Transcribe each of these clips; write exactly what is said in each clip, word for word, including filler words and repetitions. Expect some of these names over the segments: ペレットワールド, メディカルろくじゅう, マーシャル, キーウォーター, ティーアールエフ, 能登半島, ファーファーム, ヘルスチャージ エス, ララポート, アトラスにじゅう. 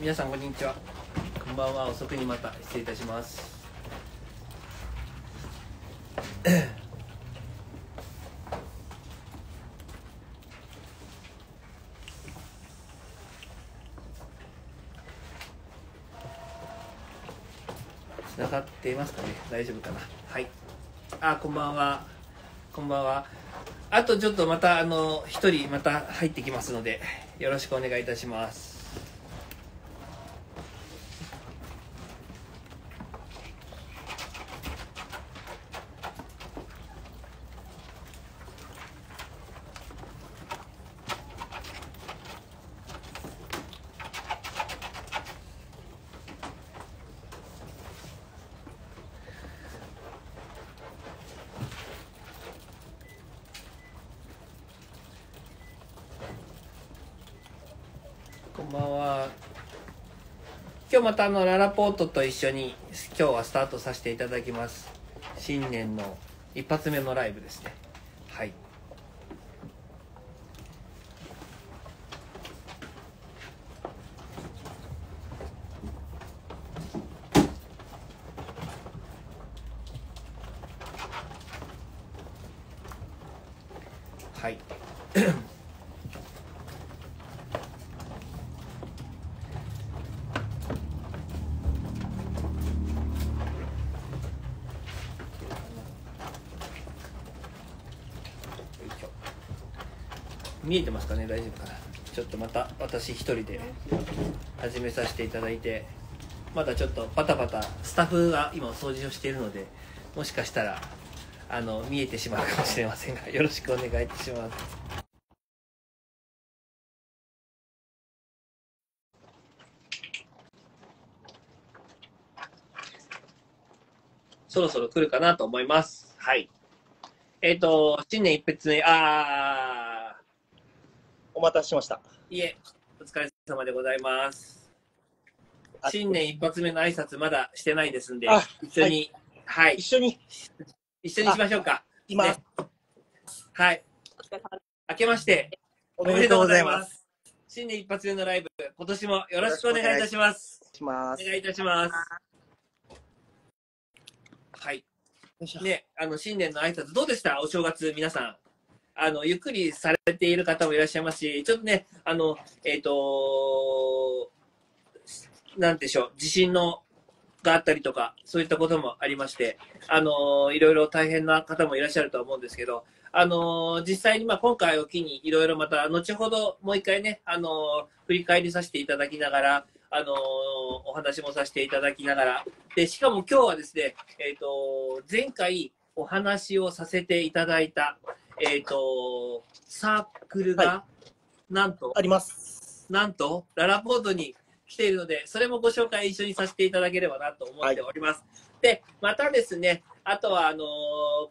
皆さんこんにちは、こんばんは。遅くにまた失礼いたしますつながっていますかね、大丈夫かな。はい、あ、こんばんは、こんばんは。あとちょっとまたあの一人また入ってきますので、よろしくお願いいたします。今日またあのララポートと一緒に今日はスタートさせていただきます。新年の一発目のライブですね。はい、はい見えてますかね、大丈夫かな。ちょっとまた私一人で始めさせていただいて、まだちょっとパタパタスタッフが今掃除をしているので、もしかしたらあの見えてしまうかもしれませんが、よろしくお願いいたします。そろそろ来るかなと思います。はい、えっと新年一発目、あーお待たせしました。いえ、お疲れ様でございます。新年一発目の挨拶まだしてないですんで、一緒に、はい、はい、一緒に一緒にしましょうか。今、ね、はい、明けましておめでとうございます。新年一発目のライブ、今年もよろしくお願いいたします。お願いいたします。はい、ね、あの新年の挨拶どうでした？お正月皆さんあのゆっくりされている方もいらっしゃいますし、ちょっとね、あの、えっと、なんでしょう、地震のがあったりとか、そういったこともありまして、あの、いろいろ大変な方もいらっしゃるとは思うんですけど、あの、実際に、まあ、今回を機に、いろいろまた、後ほどもう一回ね、あの、振り返りさせていただきながら、あの、お話もさせていただきながら、で、しかも今日はですね、えっと、前回お話をさせていただいた、えっと、サークルが、はい、なんと、あります。なんと、ララポートに来ているので、それもご紹介一緒にさせていただければなと思っております。はい、で、またですね、あとは、あのー、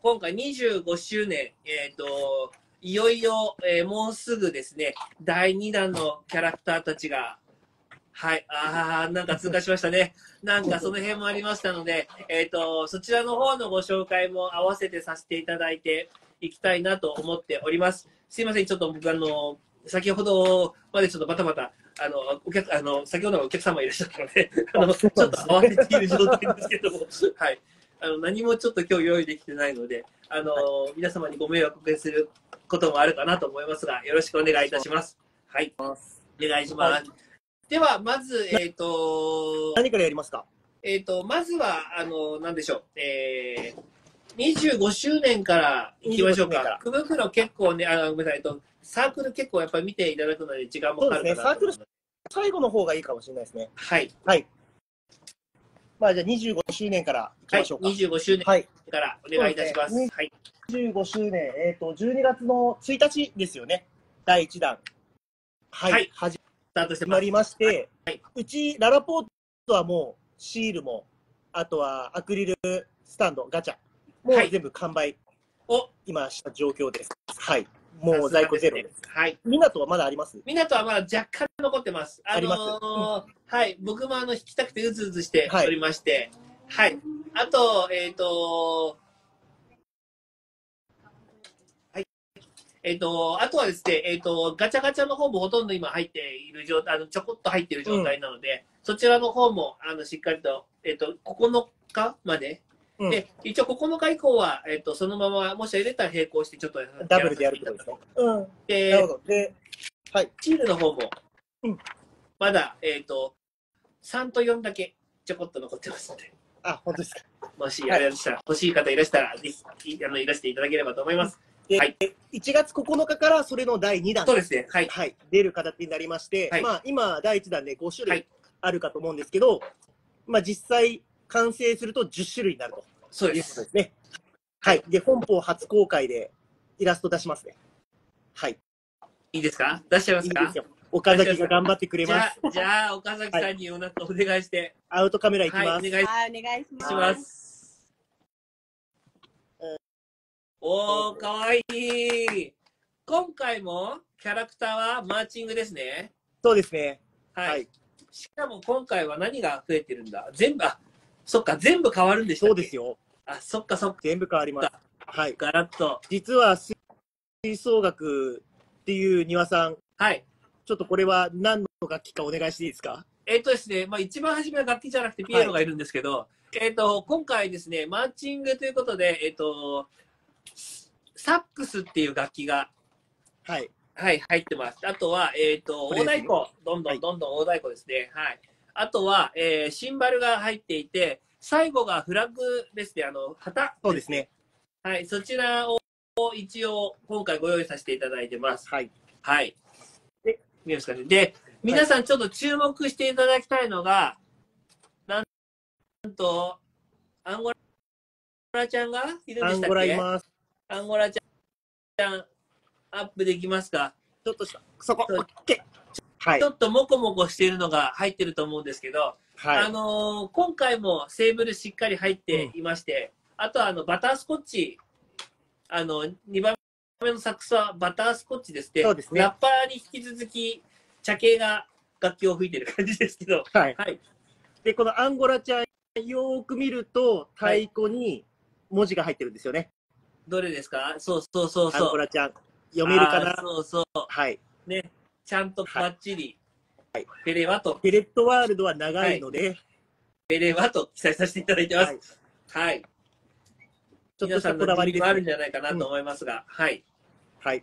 今回にじゅうごしゅうねん、えっと、いよいよ、えー、もうすぐですね、だいにだんのキャラクターたちが、はい、あー、なんか通過しましたね。なんかその辺もありましたので、えっと、そちらの方のご紹介も合わせてさせていただいて、行きたいなと思っております。すいません、ちょっと僕あの先ほどまでちょっとバタバタあのお客あの先ほどのお客様いらっしゃったので、あのちょっと慌てている状態ですけども、はい、あの何もちょっと今日用意できてないので、あの、はい、皆様にご迷惑をおかけすることもあるかなと思いますが、よろしくお願いいたします。はい、お願いします。はい、ではまずえっと何からやりますか。えっとまずはあの何でしょう。えーにじゅうごしゅうねんからいきましょうか。福袋結構ね、あ、ごめんなさい、とサークル結構やっぱり見ていただくので時間もかかるかなと。そうですね、サークル最後の方がいいかもしれないですね。はい。はい。まあじゃあにじゅうごしゅうねんからいきましょうか。はい、にじゅうごしゅうねんからお願いいたします。はい。はい、にじゅうごしゅうねん、えっ、ー、と、じゅうにがつのついたちですよね。だいいちだん。はい。はい、始まりまして、はいはい、うち、ララポートはもうシールも、あとはアクリルスタンド、ガチャ。もう全部完売を今した状況です。はい。もう在庫ゼロです。はい。港はまだあります？港はまだ若干残ってます。あります。はい。僕もあの引きたくてうずうずしておりまして、はい。あとえっと、はい。えっと、あとはですね、えっと、ガチャガチャの方もほとんど今入っている状態、あの、ちょこっと入っている状態なので、うん、そちらの方も、あの、しっかりと、えっと、ここのかまで、うん、で、一応ここのか以降は、えっと、そのまま、もし入れたら並行して、ちょっとやらせていただきます。ダブルでやることですね。うん。で、なるほど。で、はい。チールの方も、うん。まだ、えっと、さんとよんだけ、ちょこっと残ってますので。あ、本当ですか。もし、あれでしたら、はい、欲しい方いらしたら、ぜひ、あの、いらしていただければと思います。はい、いちがつここのかからそれのだいにだんそうです、ねはいはい、出る形になりまして、はいまあ、今、だいいちだんでごしゅるいあるかと思うんですけど、はいまあ、実際、完成するとじゅっしゅるいになるということですね。はい、で本邦初公開でイラスト出しますね。はい、いいですか出しちゃいますかいいですよ岡崎が頑張ってくれます。じゃあ、じゃあ岡崎さんにお願いして、はい、アウトカメラいきます。はい、お願いします。おー、かわいい。今回もキャラクターはマーチングですね。そうですね。はい。はい、しかも今回は何が増えてるんだ全部、あ、そっか、全部変わるんでしたっけ？そうですよ。あ、そっかそっか。全部変わります。はい。ガラッと。実は、吹奏楽っていう丹羽さん。はい。ちょっとこれは何の楽器かお願いしていいですか？えっとですね、まあ一番初めは楽器じゃなくてピエロがいるんですけど、はい、えっと、今回ですね、マーチングということで、えっと、サックスっていう楽器が、はい、はい、入ってます。あとは、えっと、大太鼓、どんどんどんどん大太鼓ですね。はい。はい、あとは、えー、シンバルが入っていて、最後がフラッグですね、あの、旗。そうですね。はい、そちらを一応、今回ご用意させていただいてます。はい。はい。で、見えますかね。で、皆さんちょっと注目していただきたいのが、なんと、アンゴラちゃんがいるんでしたっけ？アンゴラいます。アンゴラちゃん、アップできますか？ちょっとした、そこ、オッケー。はい。ちょっともこもこしているのが入ってると思うんですけど、はい。あのー、今回もセーブルしっかり入っていまして、うん、あとはあの、バタースコッチ、あの、にばんめのサックスはバタースコッチですね。そうですね。ラッパーに引き続き、茶系が楽器を吹いてる感じですけど、はい。はい。で、このアンゴラちゃん、よーく見ると、太鼓に文字が入ってるんですよね。はい、どれですか？そうそうそうそう。アンゴラちゃん、読めるかな？そうそう。はい。ね、ちゃんとバッチリ。はい。ペレワと。ペレットワールドは長いので、はい、ペレワと記載させていただいてます。はい。はい、ちょっとしたこだわりがあるんじゃないかなと思いますが、うん、はい。はい。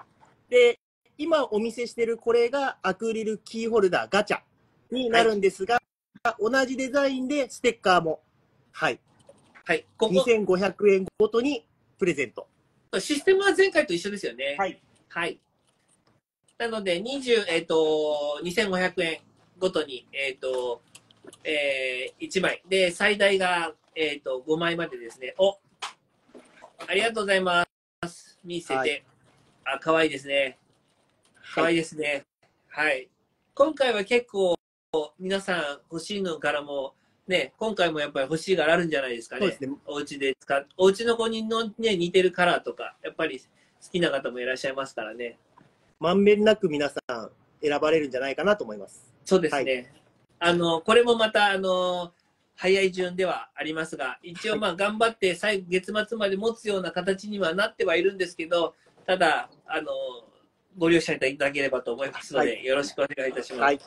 で、今お見せしているこれがアクリルキーホルダーガチャになるんですが、はい、同じデザインでステッカーも、はい。はい。ここにせんごひゃくえんごとにプレゼント。システムは前回と一緒ですよね。はい。はい。なので、20、えっと、にせんごひゃくえんごとに、えっと、えー、いちまい。で、最大が、えっと、ごまいまでですね。お、ありがとうございます。見せて。はい、あ、かわいいですね。かわいいですね。はい、はい。今回は結構、皆さん欲しいのからも、ね、今回もやっぱり欲しい柄あるんじゃないですかね。そうですね。お家で使う、お家の子にの、ね、似てるカラーとか、やっぱり好きな方もいらっしゃいますからね。まんべんなく皆さん選ばれるんじゃないかなと思います。そうですね。はい、あの、これもまた、あの、早い順ではありますが、一応まあ頑張って最後、月末まで持つような形にはなってはいるんですけど、ただ、あの、ご了承いただければと思いますので、はい、よろしくお願いいたします。はい。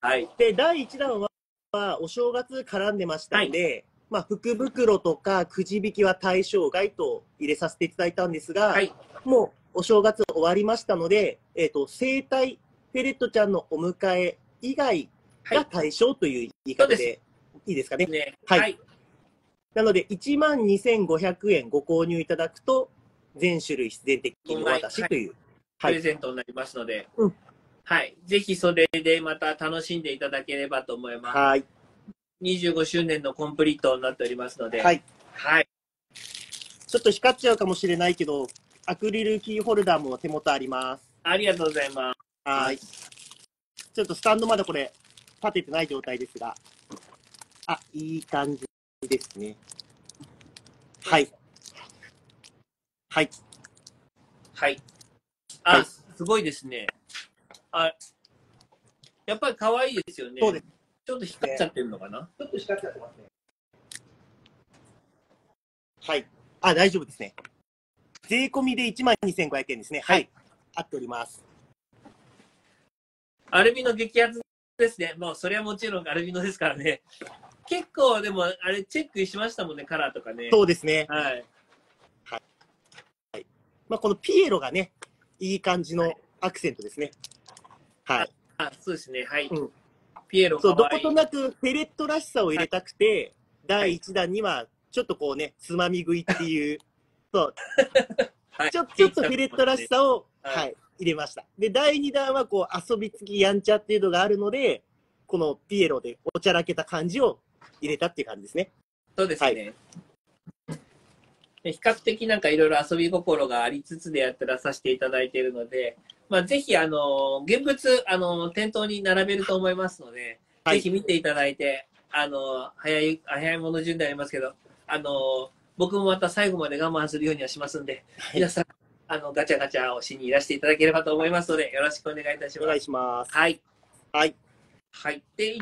はい。で、だいいちだんは、はお正月絡んでましたので、はい、まあ、福袋とかくじ引きは対象外と入れさせていただいたんですが、はい、もうお正月終わりましたので、えーと、生体フェレットちゃんのお迎え以外が対象という言い方でいいですかね。ね、はい、はい、なのでいちまんにせんごひゃくえんご購入いただくと全種類必然的にお渡しという、はい、プレゼントになりますので。うん、はい。ぜひそれでまた楽しんでいただければと思います。はい。にじゅうごしゅうねんのコンプリートになっておりますので。はい。はい。ちょっと光っちゃうかもしれないけど、アクリルキーホルダーも手元あります。ありがとうございます。はい。ちょっとスタンドまだこれ、立ててない状態ですが。あ、いい感じですね。はい。はい。はい。あ、はい、すごいですね。あ、やっぱり可愛いですよね。そうです。ちょっと光っちゃってるのかな。ちょっと光っちゃってますね。はい。あ、大丈夫ですね。税込みでいちまんにせんごひゃくえんですね。はい。合っております。アルビノ激アツですね。もうそれはもちろんアルビノですからね。結構でもあれチェックしましたもんね、カラーとかね。そうですね、はいはいはい。まあ、このピエロがねいい感じのアクセントですね。はい、はい、あ, あそうですね、はい、うん、ピエロかわいい。そう、どことなくペレットらしさを入れたくて、はい、だいいちだんにはちょっとこうねつまみ食いっていうそうちょ、ちょっとフェレットらしさを、はいはい、入れました。で、だいにだんはこう遊びつきやんちゃっていうのがあるので、このピエロでおちゃらけた感じを入れたっていう感じですね。そうですね。はい、比較的なんかいろいろ遊び心がありつつでやってらさせていただいているので、まあ、ぜひあの現物あの店頭に並べると思いますので、はい、ぜひ見ていただいて、あの早い早いもの順でありますけど、あの僕もまた最後まで我慢するようにはしますんで、はい、皆さんあのガチャガチャをしにいらしていただければと思いますので、よろしくお願いいたします。お願いします。はいはいはい。で、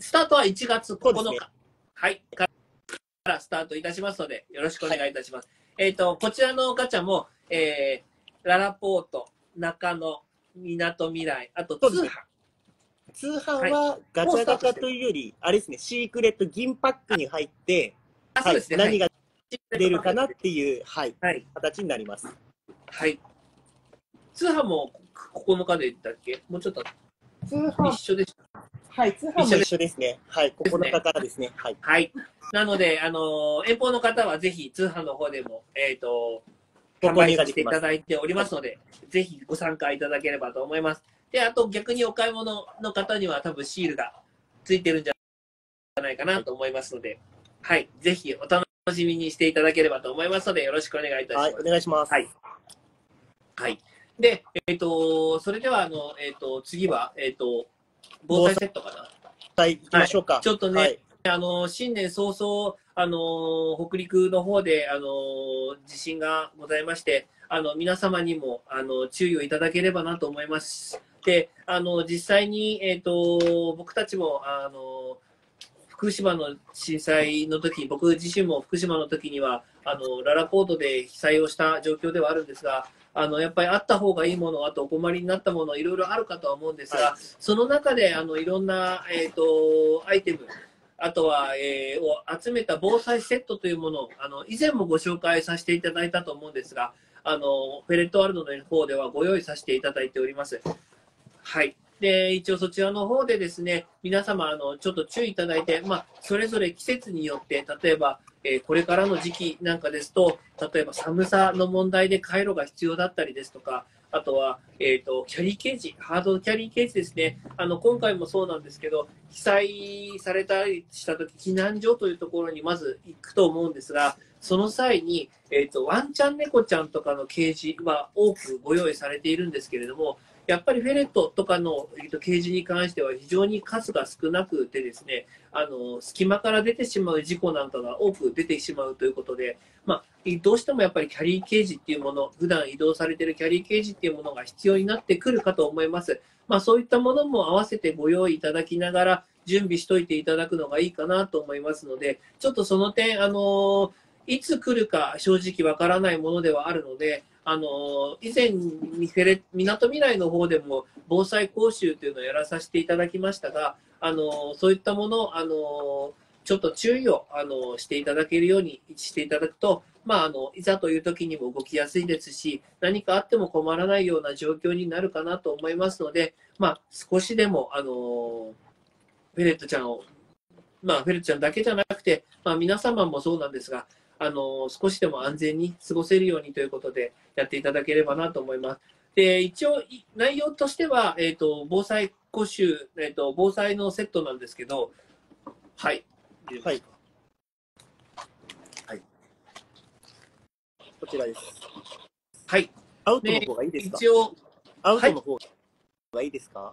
スタートはいちがつここのか、ね、はいからスタートいたしますので、よろしくお願いいたします。はい、えっとこちらのガチャも、えー、ララポート、中野、みなとみらい、あと通販。通販はガチャガチャというより、はい、あれですね、シークレット銀パックに入って、はい、何が出るかなっていう、はいはい、形になります。はい。通販もここのかでだっけ？もうちょっと通販一緒でした。はい、通販も一緒ですね。はい、ここのかからですね。はい。はい、なので、あのー、遠方の方はぜひ通販の方でも、えっと、販売していただいておりますので、ぜひご参加いただければと思います。で、あと逆にお買い物の方には多分シールがついてるんじゃないかなと思いますので、はい、はい、ぜひお楽しみにしていただければと思いますので、よろしくお願いいたします。はい、お願いします。はい。はい。で、えっと、それでは、あの、えっと、次は、えっと、防災セットかな。はい、行きましょうか。はい、ちょっとね、はい、あの、新年早々、あの、北陸の方で、あの、地震がございまして、あの、皆様にも、あの、注意をいただければなと思います。で、あの、実際に、えっと、僕たちも、あの、福島の震災の時、僕自身も福島の時には、あの、ララポートで被災をした状況ではあるんですが、あのやっぱりあった方がいいもの、あとお困りになったもの、いろいろあるかとは思うんですが、はい、その中であのいろんな、えーと、アイテム、あとは、えー、を集めた防災セットというものをあの以前もご紹介させていただいたと思うんですが、あのフェレットワールドの方ではご用意させていただいております。はい。で、一応そちらの方でですね、皆様あのちょっと注意いただいて、まあ、それぞれ季節によって、例えば、えー、これからの時期なんかですと、例えば寒さの問題でカイロが必要だったりですとか、あとは、えーと、キャリーケージ、ハードキャリーケージですね。あの、今回もそうなんですけど、被災されたりしたとき、避難所というところにまず行くと思うんですが、その際に、えーと、ワンちゃん猫ちゃんとかのケージは多くご用意されているんですけれども、やっぱりフェレットとかのケージに関しては非常に数が少なくてですね、あの隙間から出てしまう事故なんかが多く出てしまうということで、まあ、どうしてもやっぱりキャリーケージっていうもの、普段移動されているキャリーケージっていうものが必要になってくるかと思います。まあ、そういったものも合わせてご用意いただきながら準備しておいていただくのがいいかなと思いますので、ちょっとその点、あのいつ来るか正直わからないものではあるので、あの以前みなとみらいの方でも防災講習というのをやらさせていただきましたが、あのそういったものをあのちょっと注意をあのしていただけるようにしていただくと、まあ、あのいざという時にも動きやすいですし、何かあっても困らないような状況になるかなと思いますので、まあ、少しでもあのフェレットちゃんを、まあ、フェレットちゃんだけじゃなくて、まあ、皆様もそうなんですが、あの少しでも安全に過ごせるようにということでやっていただければなと思います。で、一応内容としては、えーと、防災講習、えーと、防災のセットなんですけど、はい、はいはい、こちらです。はい、アウトの方がいいですか？一応アウトの方がいいですか？はい、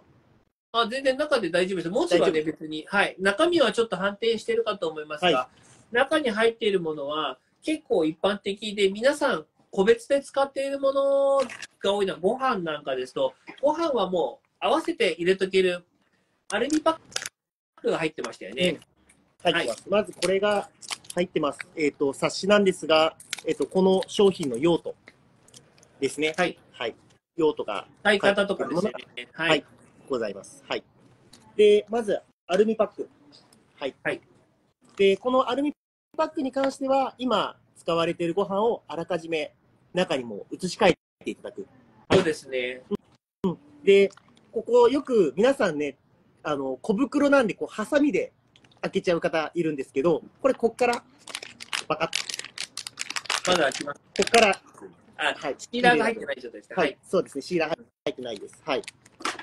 あ、全然中で大丈夫です。文字はね別に、はい、中身はちょっと反転してるかと思いますが、はい、中に入っているものは結構一般的で、皆さん個別で使っているものが多いのは、ご飯なんかですと、ご飯はもう合わせて入れとけるアルミパックが入ってましたよね。うん、入ってます。はい、まずこれが入ってます。えっと、冊子なんですが、えっと、この商品の用途ですね。はい。はい。用とか使い方とかですね、はい、はい、ございます。はい。で、まずアルミパック。はい。はい。で、このアルミパックに関しては、今使われているご飯をあらかじめ中にも移し替えていただく。そうですね。うん。で、ここよく皆さんね、あの小袋なんでこうハサミで開けちゃう方いるんですけど、これこっからバカッ。まだ開きます。こっから。あ、はい。シーラーが入ってない状態ですか。はい。そうですね。シーラー入ってないです。はい。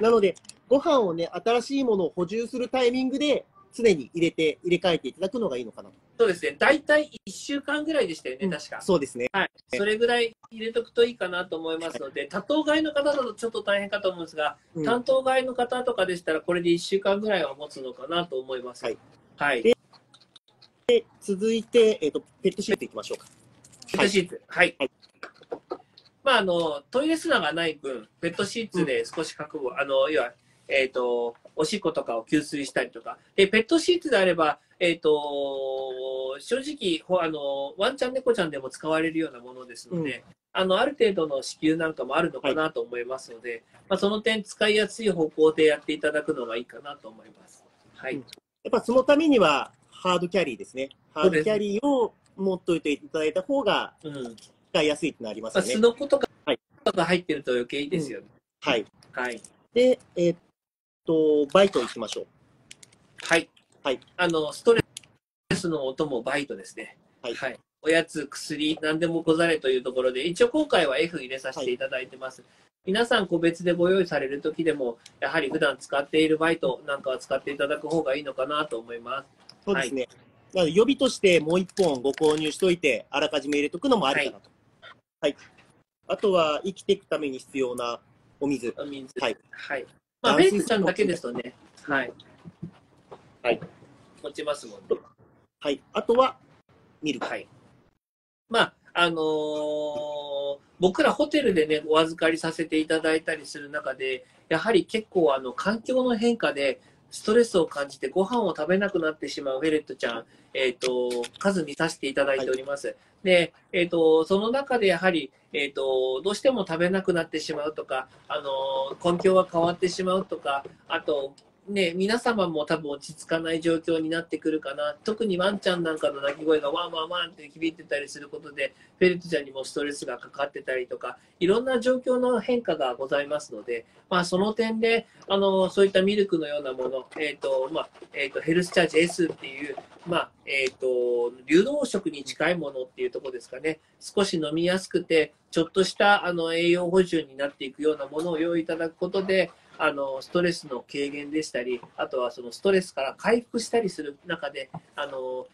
なので、ご飯をね、新しいものを補充するタイミングで、常に入れて、入れ替えていただくのがいいのかなと。そうですね。大体いっしゅうかんぐらいでしたよね、うん、確か。そうですね。はい。それぐらい入れとくといいかなと思いますので、はい、多頭飼いの方だとちょっと大変かと思うんですが、うん、単頭飼いの方とかでしたら、これでいっしゅうかんぐらいは持つのかなと思います。はい。はい。で、で続いて、えっと、ペットシートいきましょうか。ペットシート。はい。はい、まあ、あのトイレ砂がない分、ペットシーツで少し確保、うん、あの要は、えーと、おしっことかを吸水したりとか、でペットシーツであれば、えーと、正直あの、ワンちゃん、猫ちゃんでも使われるようなものですので、うん、あのある程度の支給なんかもあるのかなと思いますので、はい、まあ、その点、使いやすい方向でやっていただくのがいいかなと思います。はい、うん、やっぱそのためには、ハードキャリーですね、ハードキャリーを持っておいていただいた方が。うん、使いやすいってなりますね。すのことが入ってると余計いいですよね。はい。はい。で、えっと、バイトいきましょう。はい。はい。あの、ストレスのお供、バイトですね。はい。おやつ、薬、何でもござれというところで、一応今回は エフ 入れさせていただいてます。皆さん個別でご用意されるときでも、やはり普段使っているバイトなんかは使っていただく方がいいのかなと思います。そうですね。なので予備としてもういっぽんご購入しておいて、あらかじめ入れとくのもありかなと。はい、あとは生きていくために必要なお水。お水。はい。はい。まあ、ペットちゃんだけですとね。はい。はい。持ちますもんね。はい。あとは、ミルク。はい。まあ、あのー、僕らホテルでね、お預かりさせていただいたりする中で、やはり結構、あの、環境の変化で、ストレスを感じてご飯を食べなくなってしまうフェレットちゃん、えっと、数見させていただいております。はい、で、えっと、その中でやはり、えっと、どうしても食べなくなってしまうとか、あの、環境が変わってしまうとか、あと、ね、皆様も多分落ち着かない状況になってくるかな。特にワンちゃんなんかの鳴き声がワンワンワンって響いてたりすることで、フェレットちゃんにもストレスがかかってたりとか、いろんな状況の変化がございますので、まあその点で、あの、そういったミルクのようなもの、えっと、まあ、えっと、ヘルスチャージ エス っていう、まあ、えっと、流動食に近いものっていうところですかね。少し飲みやすくて、ちょっとしたあの栄養補充になっていくようなものを用意いただくことで、あのストレスの軽減でしたり、あとはそのストレスから回復したりする中で、あの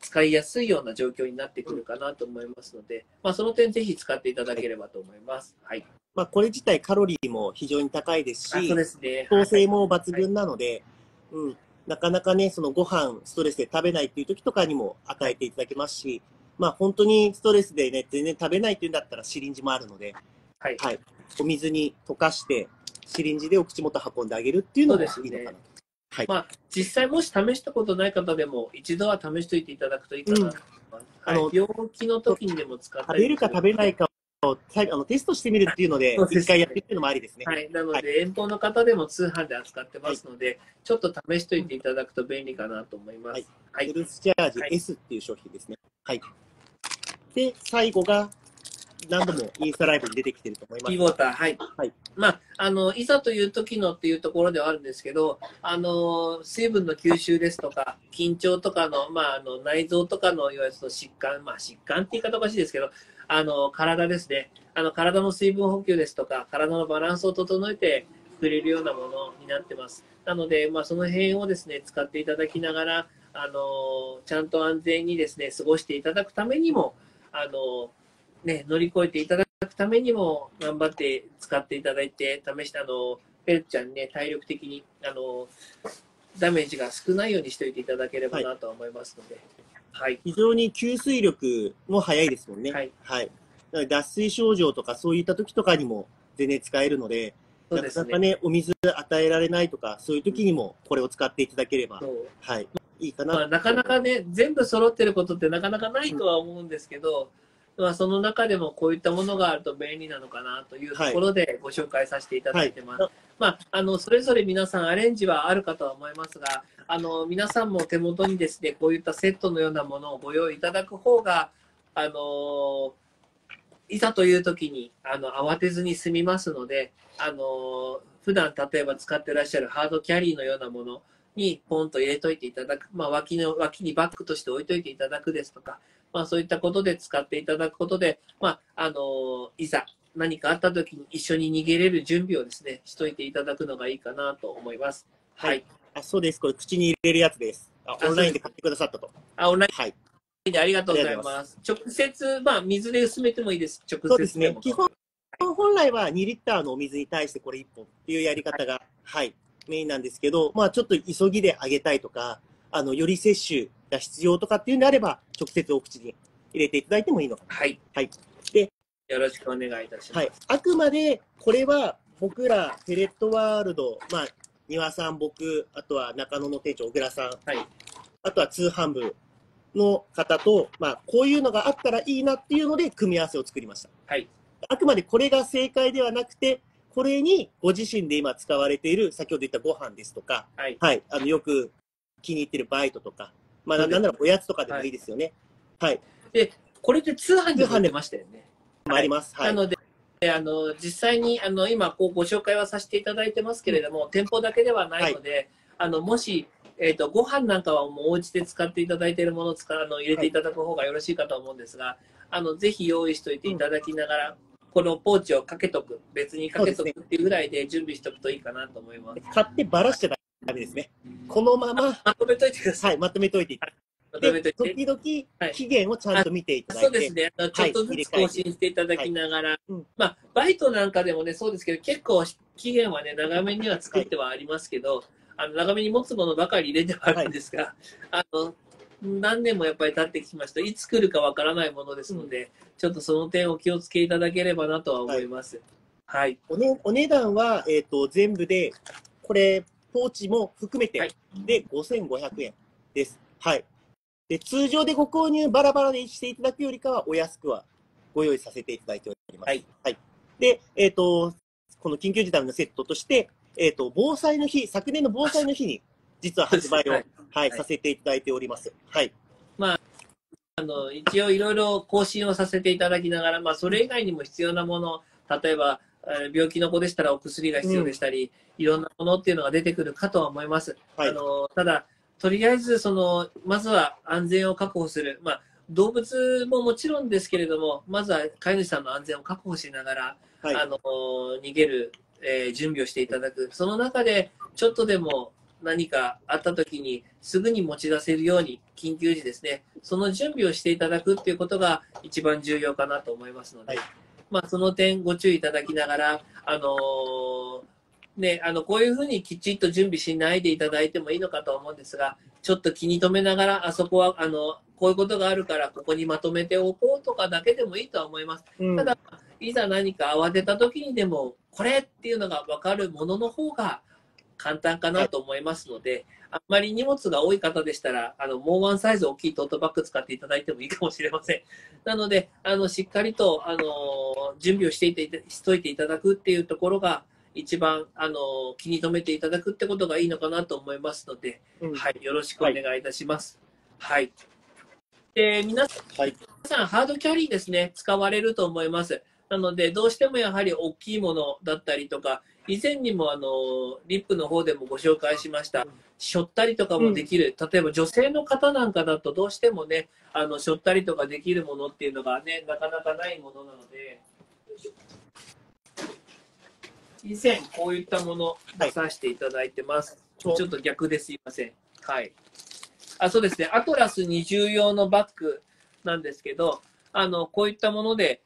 使いやすいような状況になってくるかなと思いますので、まあ、その点ぜひ使っていただければと思います。はい、まあこれ自体カロリーも非常に高いですし、そうですね、はい、糖性も抜群なので、はい、うん、なかなかね、そのご飯ストレスで食べないっていう時とかにも与えていただけますし、まあ、本当にストレスでね、全然食べないっていうんだったらシリンジもあるので、はいはい、お水に溶かして、シリンジでお口元運んであげるっていうのがいいのかなと。はい。まあ実際もし試したことない方でも一度は試しておいていただくといいかなと思います。あの病気の時にでも使ったり。食べるか食べないかをあのテストしてみるっていうので一回やってみるのもありですね。はい。なので遠方の方でも通販で扱ってますので、ちょっと試しておいていただくと便利かなと思います。はい。ヘルスチャージ エス っていう商品ですね。はい。で最後が。何度もインスタライブに出てきてると思います。キーウォーター、はい。はい、まあ、あの、いざという時のっていうところではあるんですけど、あの、水分の吸収ですとか、緊張とかの、まあ、あの、内臓とかの、いわゆるその疾患、まあ、疾患って言い方おかしいですけど、あの、体ですね。あの、体の水分補給ですとか、体のバランスを整えてくれるようなものになってます。なので、まあ、その辺をですね、使っていただきながら、あの、ちゃんと安全にですね、過ごしていただくためにも、あの、ね、乗り越えていただくためにも頑張って使っていただいて、試したあのペレットちゃんに、ね、体力的にあのダメージが少ないようにしておいていただければなと思いますので、はいはい、非常に吸水力も早いですもんね、はいはい、なので脱水症状とかそういった時とかにも全然使えるので、そうですね、なかなか、ね、お水与えられないとかそういう時にもこれを使っていただければ、はい、いいかな。まあ、なかなかね全部揃ってることってなかなかないとは思うんですけど、まあ、その中でもこういったものがあると便利なのかなというところでご紹介させていただいてます。はいはい、まあ、あのそれぞれ皆さんアレンジはあるかとは思いますが、あの皆さんも手元にですね、こういったセットのようなものをご用意いただく方が、あのいざという時にあの慌てずに済みますので、あの普段例えば使ってらっしゃるハードキャリーのようなものにポンと入れといていただく、まあ、脇の、脇にバッグとして置いといていただくですとか、まあ、そういったことで使っていただくことで、まあ、あのいざ何かあった時に一緒に逃げれる準備をですね、しといていただくのがいいかなと思います。はい。はい、あ、そうです。これ口に入れるやつです。あ、オンラインで買ってくださったと。あ、オンライン。はい。ありがとうございます。直接、まあ、水で薄めてもいいです。直接。そうですね。基本、本来はにリッターのお水に対してこれいっぽんっていうやり方が、はい、はい、メインなんですけど、まあ、ちょっと急ぎであげたいとか、あの、より摂取が必要とかっていうんであれば、直接お口に入れていただいてもいいのかな。はい。はい。で、よろしくお願いいたします。はい。あくまで、これは僕ら、ペレットワールド、まあ、丹羽さん、僕、あとは中野の店長、小倉さん、はい、あとは通販部の方と、まあ、こういうのがあったらいいなっていうので、組み合わせを作りました。はい。あくまでこれが正解ではなくて、これにご自身で今使われている、先ほど言ったご飯ですとか、はい、はい、あのよく気に入ってるバイトとか、まあ、なんならおやつとかでもいいですよね。はい。はい、で、これって通販でも出ましたよね。あります。はい。なので、あの実際にあの今こうご紹介はさせていただいてますけれども、店舗だけではないので、はい、あのもし、えーと、ご飯なんかはもうお家で使っていただいているものを使うのを入れていただく方がよろしいかと思うんですが、はい、あのぜひ用意しておいていただきながら、うん、このポーチをかけとく、別にかけとくっていうぐらいで準備しておくといいかなと思います。買ってばらしちゃダメですね。このまままとめといてください。はい、まとめといて。で、時々期限をちゃんと見ていただいて、そうですね、あのちょっとずつ更新していただきながら、はい、まあ、バイトなんかでもね、そうですけど、結構期限はね、長めには作ってはありますけど、はい、あの長めに持つものばかり入れてはあるんですが、はい、あの何年もやっぱり経ってきました。いつ来るかわからないものですので、うん、ちょっとその点お気をつけいただければなとは思います。はい。はい、おね、お値段は、えっと、全部で、これ、ポーチも含めて、はい、で、ごせんごひゃくえんです。はい。で、通常でご購入バラバラでしていただくよりかは、お安くはご用意させていただいております。はい。はい。で、えっと、この緊急時短のセットとして、えっと、防災の日、昨年の防災の日に、実は発売を、はいはい、させていただいております。はい。まあ、あの、一応いろいろ更新をさせていただきながら、まあ、それ以外にも必要なもの、例えば、病気の子でしたらお薬が必要でしたり、うん、いろんなものっていうのが出てくるかとは思います。はい、あの、ただ、とりあえず、その、まずは安全を確保する。まあ、動物ももちろんですけれども、まずは飼い主さんの安全を確保しながら、はい、あの、逃げる、えー、準備をしていただく。その中で、ちょっとでも、何かあった時にすぐに持ち出せるように緊急時ですね、その準備をしていただくっていうことが一番重要かなと思いますので、はい、まあ、その点ご注意いただきながら、あのー、ね、あのこういうふうにきちっと準備しないでいただいてもいいのかと思うんですが、ちょっと気に留めながら、あそこはあのこういうことがあるからここにまとめておこうとかだけでもいいとは思います。うん、ただ、いざ何か慌てた時にでもこれっていうのが分かるものの方が簡単かなと思いますので、はい、あんまり荷物が多い方でしたら、あのもうワンサイズ大きいトートバッグ使っていただいてもいいかもしれません。なので、あのしっかりと、あのー、準備をしていて、しといていただくっていうところが一番、あのー、気に留めていただくってことがいいのかなと思いますので、うん、はい、よろしくお願いいたします。はい、はい、で、皆さん、はい、皆さんハードキャリーですね、使われると思います。なので、どうしてもやはり大きいものだったりとか、以前にもあのリップの方でもご紹介しました、しょったりとかもできる、うん、例えば女性の方なんかだと、どうしてもね、あのしょったりとかできるものっていうのがね、なかなかないものなので、以前、こういったもの、出させていただいてます、はい、ちょっと逆ですいません、はい、あ、そうですね、アトラスにじゅう用のバッグなんですけど、あのこういったもので、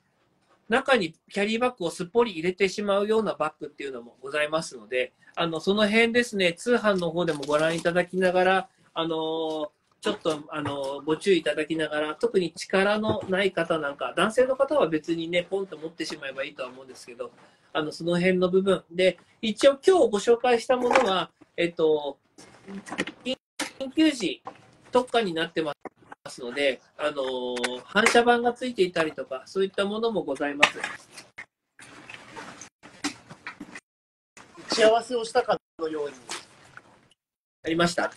中にキャリーバッグをすっぽり入れてしまうようなバッグっていうのもございますので、あの、その辺ですね、通販の方でもご覧いただきながら、あのー、ちょっと、あのー、ご注意いただきながら、特に力のない方なんか、男性の方は別にね、ポンと持ってしまえばいいとは思うんですけど、あの、その辺の部分で、一応今日ご紹介したものは、えっと、緊急時特価になってます。ますので、あのー、反射板がついていたりとか、そういったものもございます。打ち合わせをしたかのようにありました。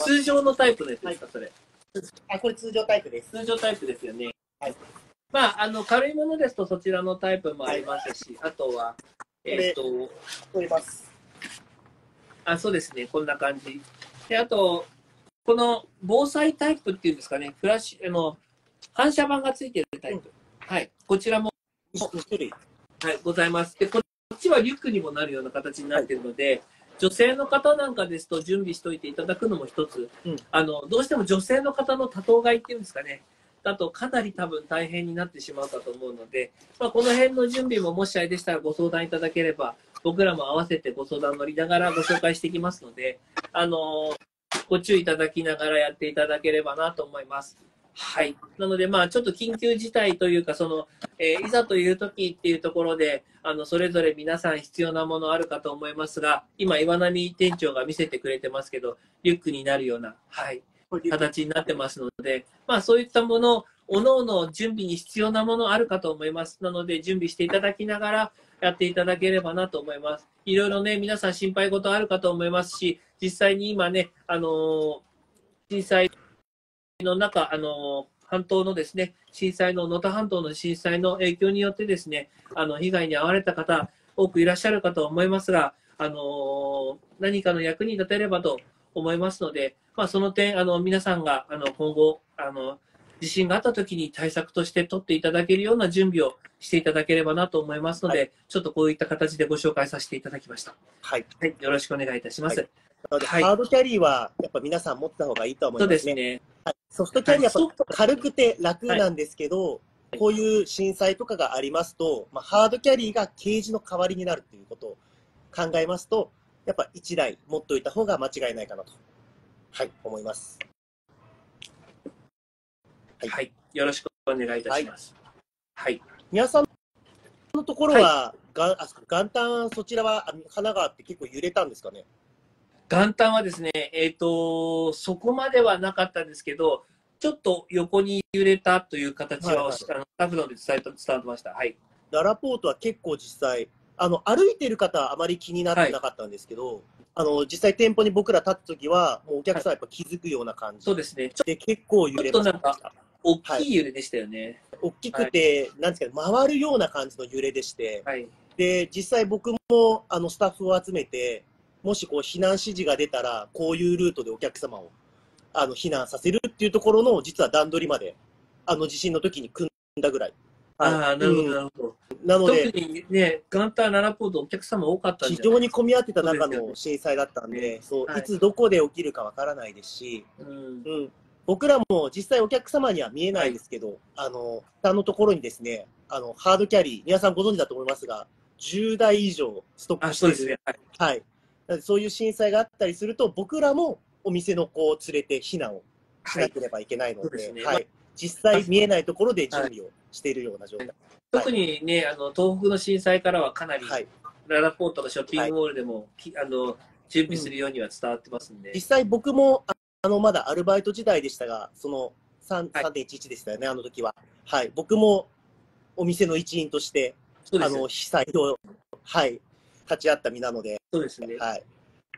通常のタイプのやつですか、はい、それ。あ、これ通常タイプです。通常タイプですよね。はい。まあ、あの軽いものですとそちらのタイプもありますし、はい、あとはえっと取ります。あ、そうですね。こんな感じ。で、あとこの防災タイプっていうんですかね、フラッシュあの反射板がついているタイプ、うん、はい、こちらもいち種類、はい、ございます。で、こっちはリュックにもなるような形になっているので、はい、女性の方なんかですと準備しておいていただくのも一つ、うん、あのどうしても女性の方の多頭買いっていうんですかね、だとかなり多分大変になってしまうかと思うので、まあ、この辺の準備ももしあれでしたらご相談いただければ、僕らも合わせてご相談乗りながらご紹介していきますので、あのーご注意いただきながらやっていただければなと思います。はい。なので、まあ、ちょっと緊急事態というか、その、えー、いざという時っていうところで、あの、それぞれ皆さん必要なものあるかと思いますが、今、岩波店長が見せてくれてますけど、リュックになるような、はい、形になってますので、まあ、そういったもの、おのおの準備に必要なものあるかと思います。なので、準備していただきながら、やっていただければなと思います。いろいろね、皆さん心配事あるかと思いますし、実際に今ね、あのー、震災の中、あのー、半島のですね、震災の能登半島の震災の影響によってですね、あの被害に遭われた方、多くいらっしゃるかと思いますが、あのー、何かの役に立てればと思いますので、まあ、その点、あの皆さんがあの今後、あの地震があったときに対策として取っていただけるような準備をしていただければなと思いますので、はい、ちょっとこういった形でご紹介させていただきました。はい、はい、よろしくお願いいたします。はい、なので、はい、ハードキャリーはやっぱ皆さん持った方がいいと思いますね。そうですね。はい、ソフトキャリーはやっぱ軽くて楽なんですけど、はい、こういう震災とかがありますと、まあ、ハードキャリーがケージの代わりになるということを考えますと、やっぱいちだい持っておいた方が間違いないかなと、はい、思います。はい、はい、よろしくお願いいたします。はい。皆さんのところは、はい、あ、元旦、そちらは神奈川って結構揺れたんですかね。元旦はですね、えっと、そこまではなかったんですけど、ちょっと横に揺れたという形は、スタッフので伝え伝わってました。はい。ららぽーとは結構実際、あの歩いてる方はあまり気になってなかったんですけど、はい、あの実際店舗に僕ら立った時は、もうお客さんやっぱ気づくような感じ、はい、そうですね。で結構揺れました。大きい揺れでしたよね。はい、大きくて、はい、なんですかね、回るような感じの揺れでして、はい、で実際僕もあのスタッフを集めて、もしこう避難指示が出たらこういうルートでお客様をあの避難させるっていうところの実は段取りまであの地震の時に組んだぐらい。ああ、なるほどなるほど。なので特にね、元旦ららぽーとお客様多かったんで非常に混み合ってた中の震災だったんで、そう、いつどこで起きるかわからないですし。うん、うん、僕らも実際お客様には見えないですけど、はい、あの、下のところにですね、あの、ハードキャリー、皆さんご存知だと思いますが、じゅうだい以上ストックしてる。あ、そうですね。はい。はい。なのでそういう震災があったりすると、僕らもお店の子を連れて避難をしなければいけないので、はい。そうですね。はい。実際見えないところで準備をしているような状態。はい、特にね、あの、東北の震災からはかなり、はい、ららぽーとかショッピングモールでも、はい、あの、準備するようには伝わってますんで。うん、実際僕も、あのまだアルバイト時代でしたが、その さんてんいちいち でしたよね、はい、あの時は。はい、僕もお店の一員として、あの被災を、はい、立ち会った身なので。そうですね。はい、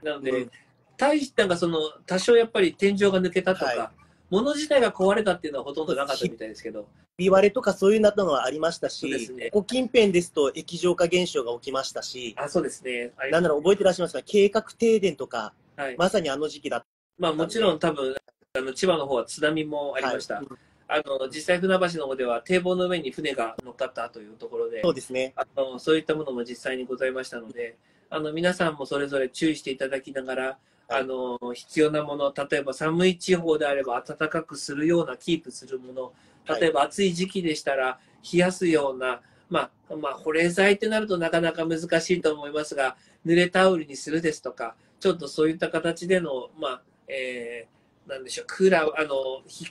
なので、うん、大したなんかその多少やっぱり天井が抜けたとか、はい、物自体が壊れたっていうのはほとんどなかったみたいですけど。ひび割れとかそういうなったのはありましたし、ね、ここ近辺ですと液状化現象が起きましたし、あ、そうですね。なんなら覚えてらっしゃいますか、計画停電とか、はい、まさにあの時期だった。まあもちろん多分あの千葉の方は津波もありました、はい、あの実際、船橋の方では堤防の上に船が乗っかったというところで、そうですね、あのそういったものも実際にございましたので、あの皆さんもそれぞれ注意していただきながら、あの必要なもの、例えば寒い地方であれば暖かくするような、キープするもの、例えば暑い時期でしたら冷やすような、まあ、まあ、保冷剤ってなるとなかなか難しいと思いますが、濡れタオルにするですとか、ちょっとそういった形での、まあ、えー、なんでしょう、クーラー、あの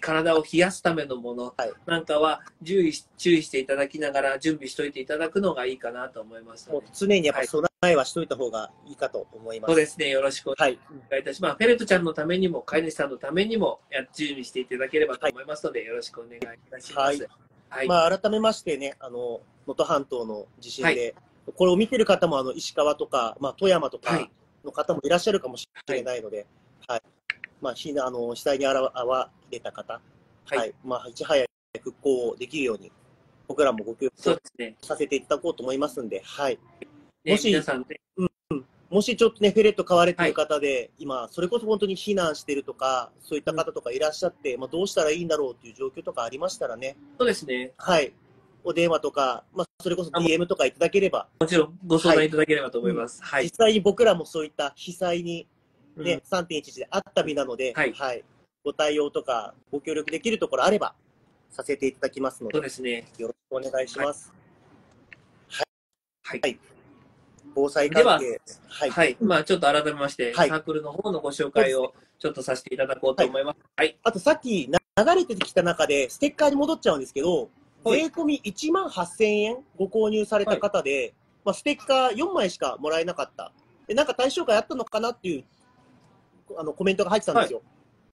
体を冷やすためのものなんかは注意、注意していただきながら準備しておいていただくのがいいかなと思います、ね。もう常にやっぱ備えはしておいた方がいいかと思います。はい、そうですね、よろしくお願いいたします。はい、まあ、ペレットちゃんのためにも飼い主さんのためにも準備していただければと思いますので、はい、よろしくお願いいたします。はいはい、まあ改めましてね、あの能登半島の地震で、はい、これを見てる方もあの石川とか、まあ、富山とかの方もいらっしゃるかもしれないので。はいはい、まあ、ひなあの被災にあわれた方、はい、はい、まあ、いち早く復興できるように僕らもご協力させていただこうと思いますんで、はい、ね、もし、皆さんで、うんうん、もしちょっとねフェレット飼われている方で、はい、今それこそ本当に避難しているとかそういった方とかいらっしゃって、うん、まあ、どうしたらいいんだろうという状況とかありましたらね、そうですね、はい、お電話とか、まあ、それこそ ディーエム とかいただければ、もちろんご相談いただければと思います。はい、うん、実際に僕らもそういった被災にね、うん、さんてんいちいち であった身なので、はいはい、ご対応とかご協力できるところあればさせていただきますので、そうですね、よろしくお願いします。はいはいはい、防災関係、はいはい、まあ、ちょっと改めまして、はい、サークルの方のご紹介をちょっとさせていただこうと思います。はいはい、あとさっき流れてきた中でステッカーに戻っちゃうんですけど、はい、税込みいちまんはっせんえんご購入された方で、はい、まあ、ステッカーよんまいしかもらえなかったで、なんか対象外あったのかなっていうあのコメントが入ってたんですよ、はい、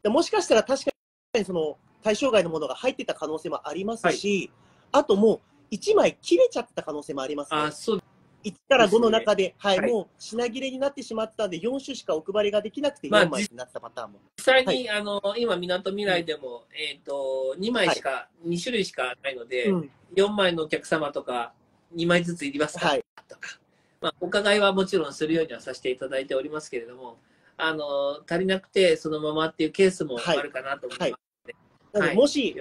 でもしかしたら確かにその対象外のものが入ってた可能性もありますし、はい、あともういちまい切れちゃった可能性もあります、ね、あ、そうですね、いちからごの中で、はいはい、もう品切れになってしまったんでよん種しかお配りができなくてよんまいになったパターンも、まあ、実際に、はい、あの今みなとみらいでも、うん、えー、とにまいしか、はい、にしゅるいしかないので、うん、よんまいのお客様とかにまいずついりますか、はい、とか、まあ、お伺いはもちろんするようにはさせていただいておりますけれども、あの足りなくてそのままっていうケースもあるかなと思いますので、はいはい、もし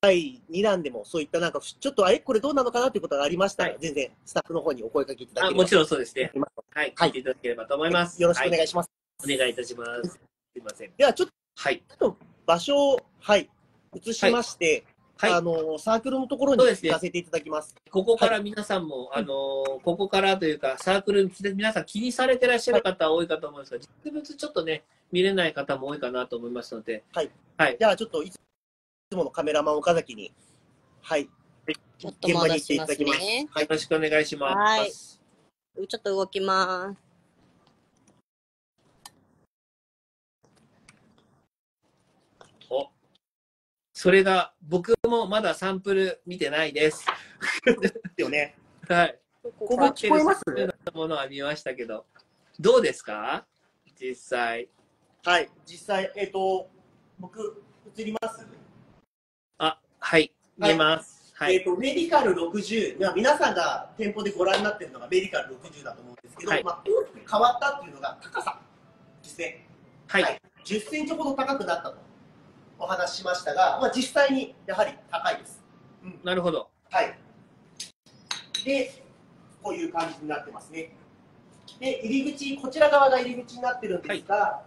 だいにだんでもそういったなんかちょっとあれこれどうなのかなということがありましたら、はい、全然スタッフの方にお声かけいただければ、もちろんそうですね、はい、聞いていただければと思います、はい、よろしくお願いします、はい、お願いいたします。すみません、ではちょっと、はい、ちょっと場所を、はい、移しまして、はいはい、あのサークルのところに行かせていただきます。ここから皆さんも、はい、あのここからというかサークルで皆さん気にされてらっしゃる方多いかと思いますが、実物ちょっとね見れない方も多いかなと思いますので、はい、はい、じゃあちょっといつものカメラマン岡崎に、はい、ちょっと現場に行っていただきます。はい、よろしくお願いします。はい、ちょっと動きます。お、それが僕もまだサンプル見てないです。ですよね。はい。ここ聞こえます？ものは見ましたけど、どうですか？実際。はい。実際、えっと僕映ります。あ、はい。見えます。はい。えっとメディカルろくじゅう、まあ皆さんが店舗でご覧になっているのがメディカルろくじゅうだと思うんですけど、はい、まあ大きく変わったっていうのが高さですね。はい。はい、じゅっセンチほど高くなったと。お話ししましたが、まあ、実際にやはり高いです。うん、なるほど。はい。で、こういう感じになってますね。で、入り口、こちら側が入り口になってるんですが、は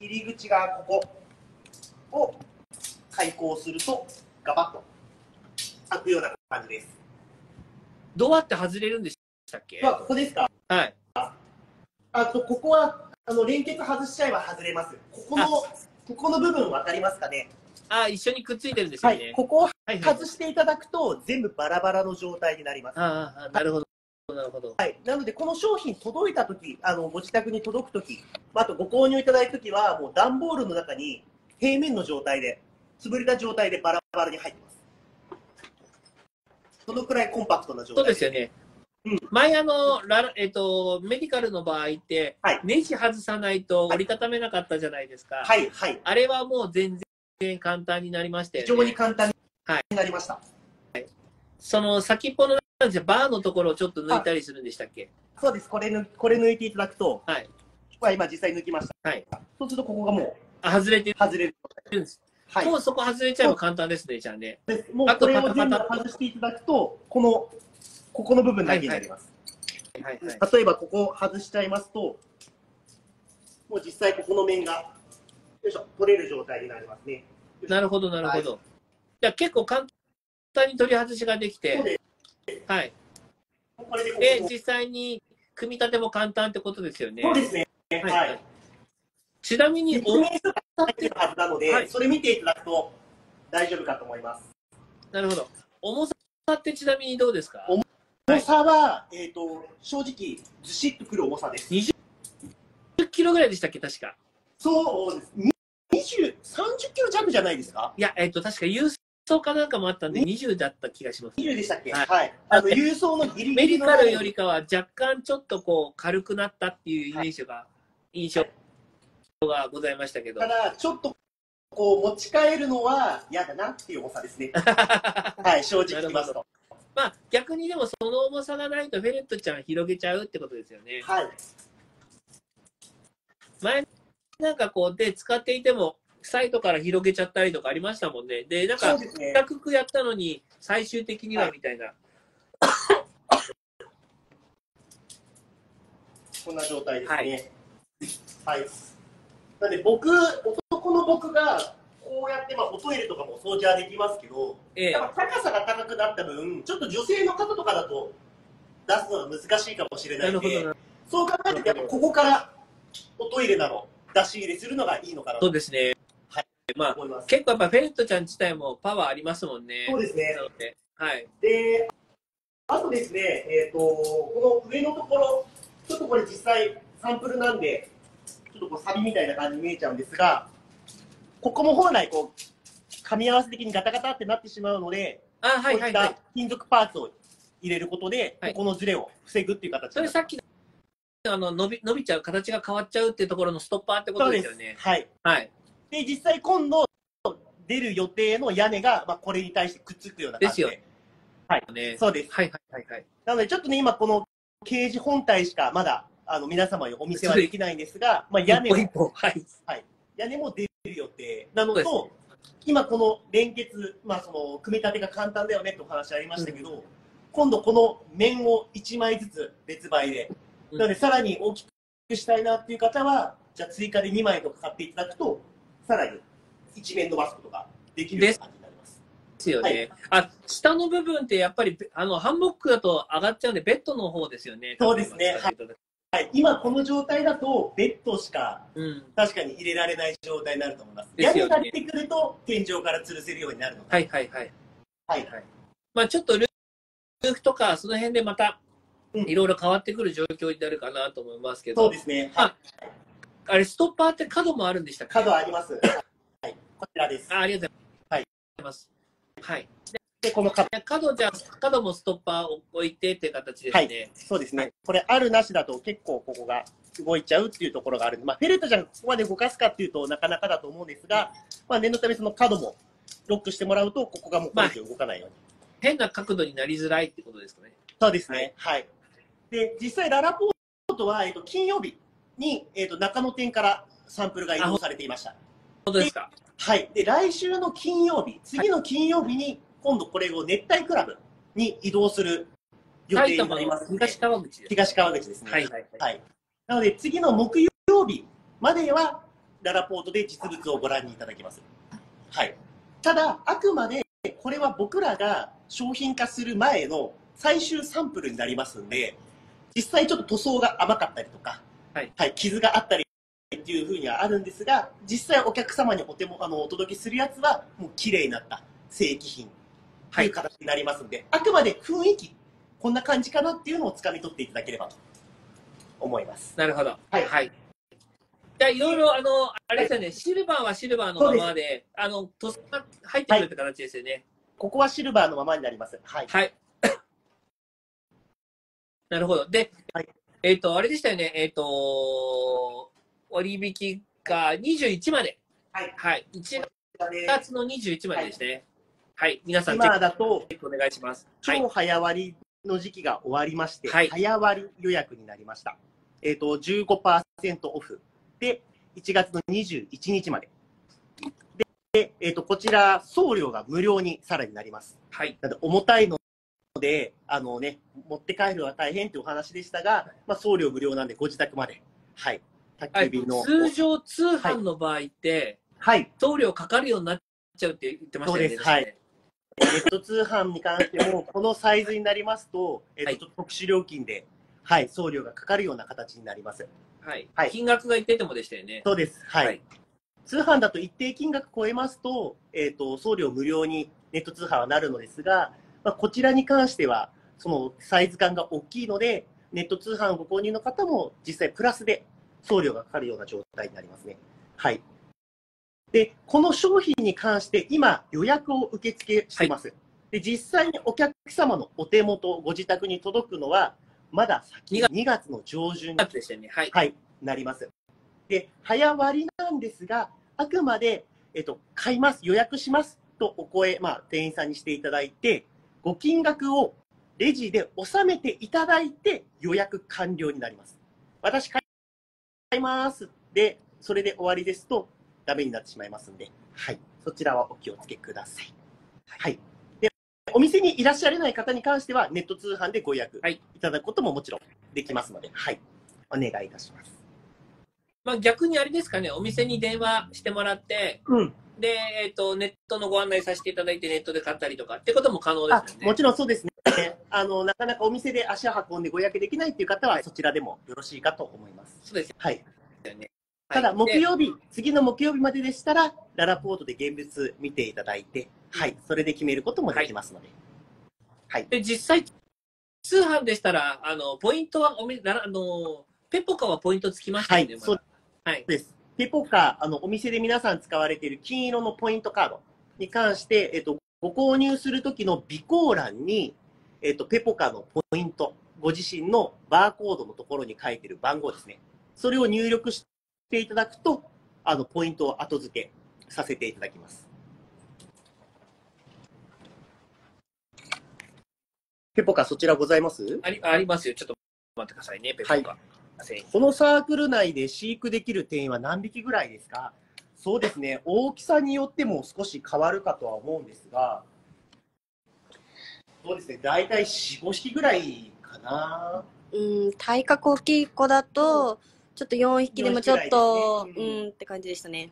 い、入り口がここを開口すると、ガバッと開くような感じです。ドアって外れるんでしたっけ？まあ、ここですか？はい。あと、ここは、あの連結外しちゃえば外れます。ここのここの部分わかりますかね。あ、一緒にくっついてるんですよね。はい、ここを外していただくと、はいはい、全部バラバラの状態になります。ああ、なるほど、なるほど。はい。なのでこの商品届いたとき、あのご自宅に届くとき、あとご購入いただいたときはもう段ボールの中に平面の状態で潰れた状態でバラバラに入ってます。そのくらいコンパクトな状態です。そうですよね。うん、前あのラ、えっと、メディカルの場合って、はい、ネジ外さないと折りたためなかったじゃないですか、はいはい、あれはもう全然簡単になりましたよね。非常に簡単になりました、はいはい、その先っぽのなんてバーのところをちょっと抜いたりするんでしたっけ？そうです、これ抜、これ抜いていただくと、はい、これ今実際抜きました、はい、そうするとここがもうあ外れてる、外れるんです、はい、もうそこ外れちゃえば簡単ですね。じゃあね、もうこれを全部外していただくとこのここの部分だけになります。例えばここを外しちゃいますと、もう実際ここの面がよいしょ取れる状態になりますね。なるほどなるほど。はい、いや結構簡単に取り外しができて、はい。これでここで実際に組み立ても簡単ってことですよね。そうですね。はい。はい、ちなみにお伝えするはずなので、はい、それ見ていただくと大丈夫かと思います。なるほど。重さってちなみにどうですか？重さは、はい、えっと正直ずしっとくる重さです。にじゅっキロぐらいでしたっけ確か。そうです。にじゅう、さんじゅっキロ弱じゃないですか？いや、えっと確か郵送かなんかもあったんでにじゅうだった気がします。にじゅうでしたっけ？はい。はい、あの郵送のギリギリのメディカルよりかは若干ちょっとこう軽くなったっていうイメージが、はい、印象がございましたけど。ただちょっとこう持ち帰るのは嫌だなっていう重さですね。はい、正直言いますと。まあ逆にでもその重さがないとフェレットちゃん広げちゃうってことですよね。はい。前なんかこうで使っていてもサイトから広げちゃったりとかありましたもんね。でなんか高くやったのに最終的にはみたいな、はい、こんな状態ですね。はい、はい、なんで僕男の僕がこうやってまあおトイレとかもお掃除はできますけど、ええ、やっぱ高さが高くなった分ちょっと女性の方とかだと出すのが難しいかもしれないので、そう考えるとやっぱここからおトイレなど出し入れするのがいいのかなと。そうですね。はい。まあ結構やっぱフェレットちゃん自体もパワーありますもんね。そうですね。はい。で、あとですね、えっとこの上のところ、ちょっとこれ実際サンプルなんで、ちょっとこうサビみたいな感じに見えちゃうんですが、ここも本来こう噛み合わせ的にガタガタってなってしまうので、あ、はいはいはい。金属パーツを入れることで、はい、ここのズレを防ぐっていう形。それさっき。あの伸び伸びちゃう形が変わっちゃうっていうところのストッパーってことですよね。はい、はい、で実際今度出る予定の屋根が、まあ、これに対してくっつくような感じで。ですよ。はい、ね、そうです。はいはいはいはい。なのでちょっとね今このケージ本体しかまだあの皆様にお見せはできないんですが、まあ屋根も一歩一歩、はい、はい、屋根も出る予定なのと、今この連結まあその組み立てが簡単だよねとお話ありましたけど、うん、今度この面をいちまいずつ別売で。なのでさらに大きくしたいなっていう方はじゃあ追加でにまいとか買っていただくとさらに一面伸ばすことができるような感じになります。ですよね。はい、あ下の部分ってやっぱりあのハンモックだと上がっちゃうんでベッドの方ですよね。そうですね。はい、はい、今この状態だとベッドしか確かに入れられない状態になると思います。屋根が出てくると天井から吊るせるようになるので。はいはいはいはいはい。まあちょっとルーフとかその辺でまた。いろいろ変わってくる状況になるかなと思いますけど。そうですね。はい、あれストッパーって角もあるんでしたっけ？角あります。はい。こちらです。あ、ありがとうございます。はい。はい。でこの角。角じゃ角もストッパーを置いてっていう形ですね。はい。そうですね。これあるなしだと結構ここが動いちゃうっていうところがあるんで、まあフェレットじゃここまで動かすかっていうとなかなかだと思うんですが、まあ念のためその角もロックしてもらうとここがもうこれ以上動かないように、まあ。変な角度になりづらいってことですかね。そうですね。はい。はいで実際、ララポートは、えっと、金曜日に、えっと、中野店からサンプルが移動されていました。本当ですか？はい。で、来週の金曜日、次の金曜日に、はい、今度これを熱帯クラブに移動する予定になります。東川口です。東川口ですね。はいはいはい。なので、次の木曜日までは、ララポートで実物をご覧にいただきます。はい。ただ、あくまで、これは僕らが商品化する前の最終サンプルになりますんで、実際ちょっと塗装が甘かったりとか、はいはい、傷があったりっていうふうにはあるんですが、実際お客様にお手もあのお届けするやつはもう綺麗になった正規品という形になりますので、はい、あくまで雰囲気こんな感じかなっていうのをつかみ取っていただければと思います。なるほど。はいはい。じゃあいろいろあのあれですよね、はい、シルバーはシルバーのままで、あの塗装が入ってくるって形ですよね、はい。ここはシルバーのままになります。はい。はいなるほど。で、はい、えっと、あれでしたよね、えっと、割引がにじゅういちまで。はい。はい。いちがつのにじゅういちまでですね。はい、はい。皆さん、今だと、お願いします。超早割の時期が終わりまして、はい、早割予約になりました。えっと、じゅうごパーセント オフで、いちがつのにじゅういちにちまで。で、えっと、こちら、送料が無料にさらになります。はい。なので、重たいのであのね、持って帰るのは大変というお話でしたが、まあ、送料無料なんでご自宅まで、はい、宅急便の通常通販の場合って、はいはい、送料かかるようになっちゃうって言ってましたよね。そうです、はい、ネット通販に関してもこのサイズになりますと、えっと、特殊料金で、はい、送料がかかるような形になります。はいはい、金額が一定でもでしたよね。そうです、はいはい、通販だと一定金額超えますと、えーと、送料無料にネット通販はなるのですが、まあ、こちらに関してはそのサイズ感が大きいので、ネット通販をご購入の方も実際プラスで送料がかかるような状態になりますね。はい。で、この商品に関して今予約を受付しています、はい、で実際にお客様のお手元、ご自宅に届くのはまだ先にがつの上旬になります。で、早割なんですが、あくまで、えっと、買います、予約しますとお声、まあ、店員さんにしていただいて、ご金額をレジで納めていただいて予約完了になります。私買いますで、それで終わりですとダメになってしまいますので、はい、そちらはお気をつけください。はい。で、お店にいらっしゃれない方に関してはネット通販でご予約いただくことももちろんできますので、はい、お願いいたします。まあ、逆にあれですかね、お店に電話してもらって、うん、で、えっと、ネットのご案内させていただいてネットで買ったりとかってことも可能ですよね。もちろんそうですね。あのなかなかお店で足を運んでご予約できないという方はそちらでもよろしいかと思います。そうです、はい、ただ木曜日、次の木曜日まででしたらららぽーとで現物見ていただいて、はい、それで決めることもできますので、はいはい、で実際通販でしたらあのポイントはおみあのペポカはポイントつきましたよね。はい、そうです、はい、ペポカあのお店で皆さん使われている金色のポイントカードに関して、えっと、ご購入するときの備考欄にえっと、ペポカのポイント、ご自身のバーコードのところに書いている番号ですね。それを入力していただくと、あのポイントを後付けさせていただきます。ペポカ、そちらございます？あり、ありますよ。ちょっと待ってくださいね、ペポカ。はい、このサークル内で飼育できる店員は何匹ぐらいですか？そうですね、大きさによっても少し変わるかとは思うんですが、そうですね、大体よん、ごひきぐらいかな。うん、体格大きい子だと、ちょっとよんひきでもちょっと、ね、うんって感じでしたね。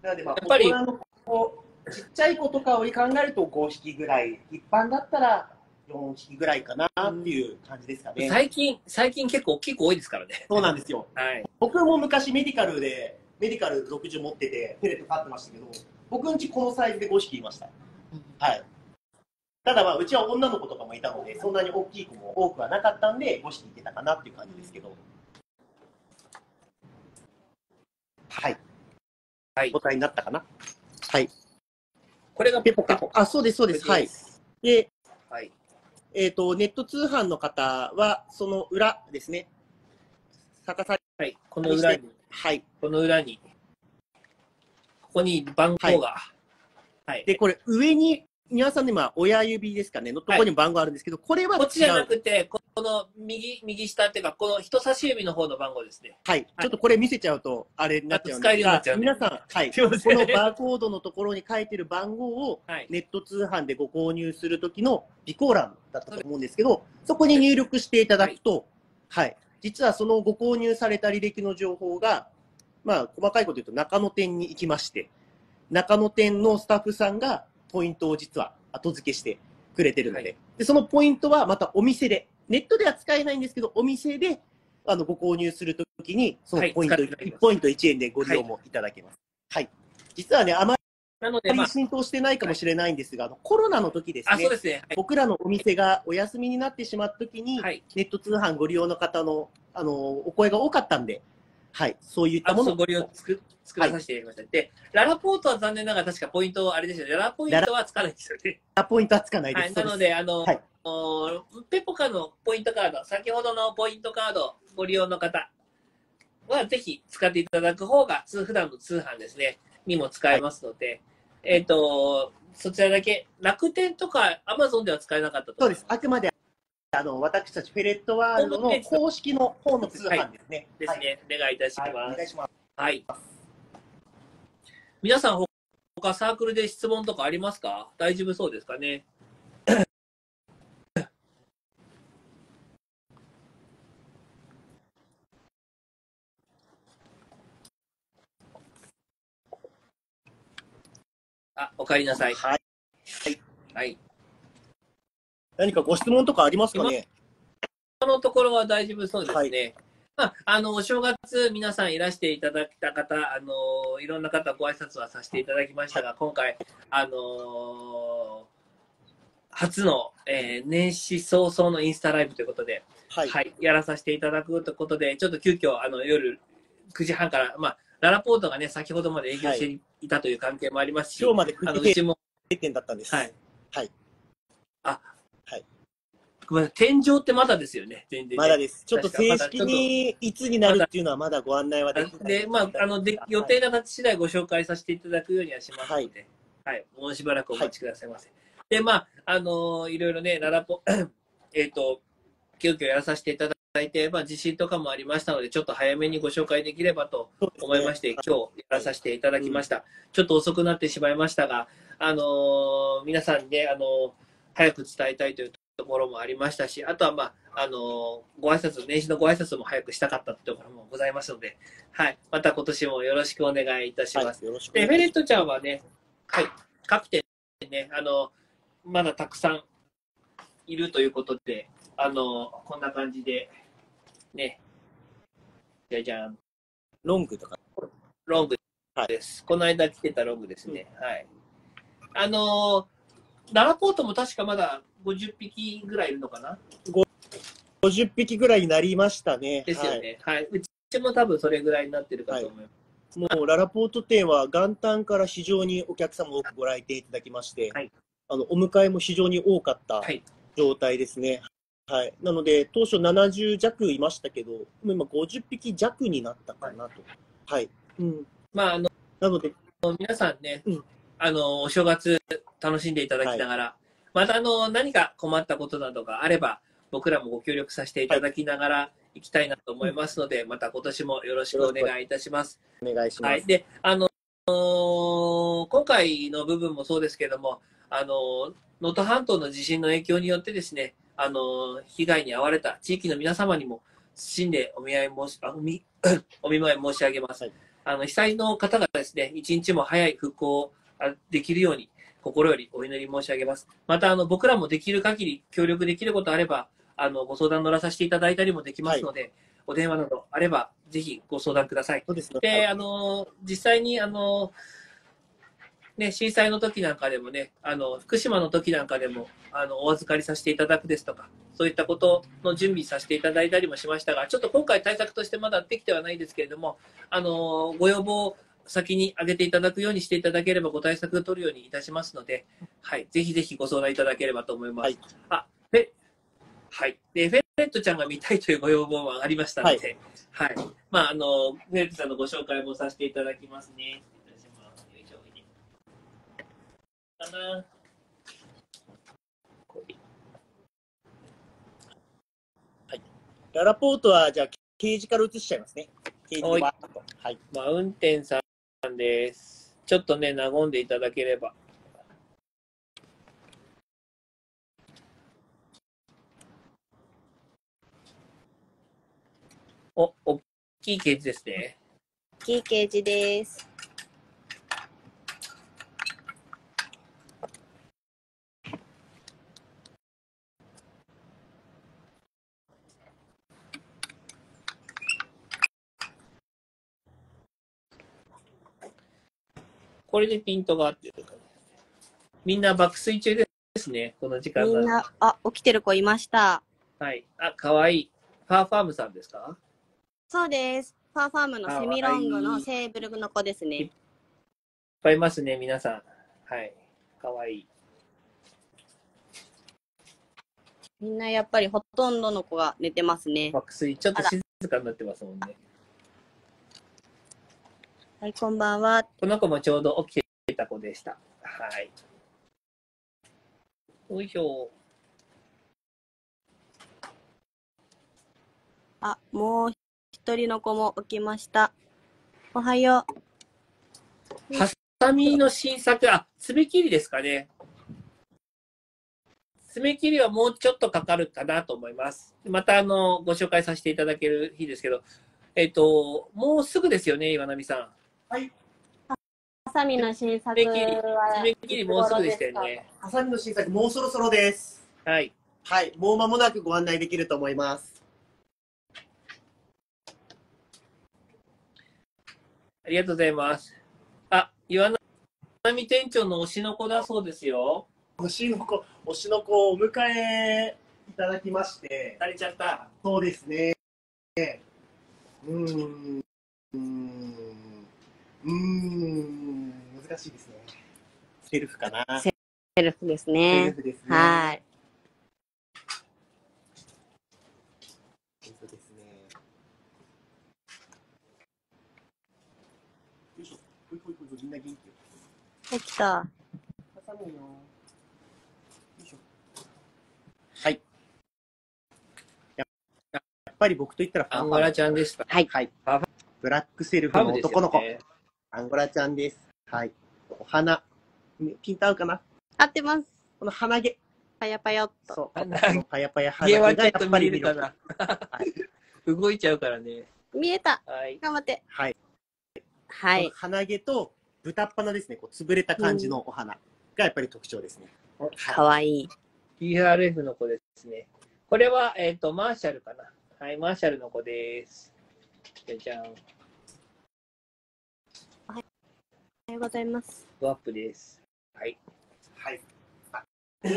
なので、まあ、やっぱり大人の子、ちっちゃい子とかを考えるとごひきぐらい、一般だったらよんひきぐらいかなっていう感じですかね。うん、最近、最近結構大きい子多いですからね。そうなんですよ。はい、僕も昔メディカルで、メディカルろくじゅう持ってて、ペレット飼ってましたけど、僕のうちこのサイズでごひきいました。うん、はい。ただ、まあ、うちは女の子とかもいたので、そんなに大きい子も多くはなかったんで、ごひきいけたかなっていう感じですけど。はい。はい。お答えになったかな。はい。これがペポカ。あ、そうです、そうです。はい。で、はい、えっと、ネット通販の方は、その裏ですね。逆さに。はい。この裏に。はい。この裏に。ここに番号が。はい。はい、で、これ、上に、皆さんね、まあ、親指ですかね、のところにも番号あるんですけど、はい、これは違う。こっちじゃなくて、この右、右下っていうか、この人差し指の方の番号ですね。はい。はい、ちょっとこれ見せちゃうと、あれになっちゃうんですが、皆さん、はい。このバーコードのところに書いてる番号を、ネット通販でご購入するときの備考欄だったと思うんですけど、そこに入力していただくと、はい、はい。実はそのご購入された履歴の情報が、まあ、細かいこと言うと、中野店に行きまして、中野店のスタッフさんが、ポイントを実は後付けしてくれてるので、はい、でそのポイントはまたお店で、ネットでは使えないんですけど、お店であのご購入するときに、そのポイント、はい、いちポイントいちえんでご利用もいただけます。はい、はい、実はね、あまり浸透してないかもしれないんですが、まあ、コロナの時ですね、ですね、はい、僕らのお店がお休みになってしまったときに、はい、ネット通販ご利用の方のあのお声が多かったんで。はい、そういったものをご利用作らさせていただきました。はい、で、ララポートは残念ながら確かポイント、あれですよね、ララポイントはつかないですよね。ララポイントはつかないです。はい、なので、あの、はい、ペポカのポイントカード、先ほどのポイントカードご利用の方は、ぜひ使っていただく方が、普段の通販ですね、にも使えますので、はい、えっと、そちらだけ、楽天とかアマゾンでは使えなかったと思います。そうです。あくまであの私たちフェレットワールドの公式の方の通販ですね。ですね。お願いいたします。はい。皆さん、他サークルで質問とかありますか？大丈夫そうですかね。あ、お帰りなさい。はい。はい。はい。何かご質問とかありますかね？今のところは大丈夫そうですね。はい、ままあ、あのお正月皆さんいらしていただいた方、あのいろんな方ご挨拶はさせていただきましたが、今回あの初の、えー、年始早々のインスタライブということで、はいはい、やらさせていただくということで、ちょっと急遽あの夜くじはんから、まあ、ららぽーとがね先ほどまで営業していたという関係もありますし、今日までくじも閉店だったんです。はいはい、あ天井ってまだですよね、全然、ね、まだです。ちょっと正式にいつになるっていうのはまだご案内はできないで、まあ、あので予定が立ち次第ご紹介させていただくようにはしますので、はいはい、もうしばらくお待ちくださいませ。はい、で、まあ、あのー、いろいろね、ららぽ、えっと、急遽やらさせていただいて、まあ、地震とかもありましたので、ちょっと早めにご紹介できればと思いまして、ね、今日やらさせていただきました。はい、ちょっと遅くなってしまいましたが、あのー、皆さんね、あのー、早く伝えたいというところもありましたし、あとは、まあ、あのご挨拶、年始のご挨拶も早くしたかったというところもございますので、はい、また今年もよろしくお願いいたします。はい、でフェレットちゃんはね、はい、各店ね、あのまだたくさんいるということで、あのこんな感じでね、じゃじゃん、ロングとかロングです、はい、この間来てたロングですね。うん、はい、あのららぽーとも確かまだごじゅっぴきぐらいいるのかな。ごじゅっぴきぐらいになりましたね。ですよね。はい。うちも多分それぐらいになってるかと思います。はい、もうららぽーと店は元旦から非常にお客様多くご来店いただきまして、はい、あのお迎えも非常に多かった状態ですね。はい。はい、なので当初ななじゅうじゃくいましたけど、今ごじゅっぴきじゃくになったかなと。はい。はい、うん。まああのなので皆さんね、うん、あのお正月楽しんでいただきながら。はい、またあの何か困ったことなどがあれば僕らもご協力させていただきながら行きたいなと思いますので、はい、また今年もよろしくお願いいたします。お願いします。はい、で、あの今回の部分もそうですけども、あの能登半島の地震の影響によってですね、あの被害に遭われた地域の皆様にも謹んでお見舞い申しあお見お見舞い申し上げます。はい、あの被災の方がですね、一日も早い復興をできるように。心よりお祈り申し上げます。またあの僕らもできる限り協力できることあればあのご相談乗らさせていただいたりもできますので、はい、お電話などあればぜひご相談ください。そうですね。で、あの実際にあの、ね、震災の時なんかでもね、あの福島の時なんかでもあのお預かりさせていただくですとか、そういったことの準備させていただいたりもしましたが、ちょっと今回対策としてまだできてはないですけれども、あのご要望を先に上げていただくようにしていただければご対策を取るようにいたしますので、はい、ぜひぜひご相談いただければと思います。はい、あ、で、はい、でフェレットちゃんが見たいというご要望も上がりましたので、はい、はい、まああのフェレットさんのご紹介もさせていただきますね。かな。はい。ららぽーとはじゃあケージから移しちゃいますね。ケージは。はい。マウンテンさん。です。ちょっとね、和んでいただければ。お、大きいケージですね。大きいケージです。これでピントが合ってるから、ね、みんな爆睡中ですね、この時間が。みんな、あ、起きてる子いました。はい。あ、かわいい。ファーファームさんですか？そうです。ファーファームのセミロングのセーブルの子ですね。いっぱいいますね、皆さん。はい。かわいい。みんなやっぱりほとんどの子が寝てますね。爆睡、ちょっと静かになってますもんね。はい、こんばんは。この子もちょうど起きてた子でした。はい。おいしょ。あ、もう一人の子も起きました。おはよう。ハサミの新作、あ、爪切りですかね。爪切りはもうちょっとかかるかなと思います。またあのご紹介させていただける日ですけど、えっともうすぐですよね、岩波さん。はい。ハサミの新作は爪切りもうすぐでしたよね。ハサミの新作もうそろそろです。はい。はい。もう間もなくご案内できると思います。ありがとうございます。あ、岩波店長の推しの子だそうですよ。推しの子、推しの子をお迎えいただきまして。されちゃった。そうですね。うーん。うーん。うーん。難しいですね。セルフかな。セルフですね。セルフですね。はい。みんな元気よ。できた。はい。やっぱり僕と言ったらアンゴラちゃんでした。はい。はい。ブラックセルフの男の子。ね、アンゴラちゃんです。はい。お花。ピンと合うかな。合ってます。この鼻毛。パヤパヤっと。そう。このパヤパヤ鼻毛がやっぱり見えた。動いちゃうからね。見えた。はい。頑張って。はい。はい。鼻毛と。豚っ鼻ですね。こう潰れた感じのお花がやっぱり特徴ですね。可愛い。ティーアールエフ の子ですね。これはえっとマーシャルかな。はい、マーシャルの子です。じゃじゃん。おはようございます。ワップです。はい。はい。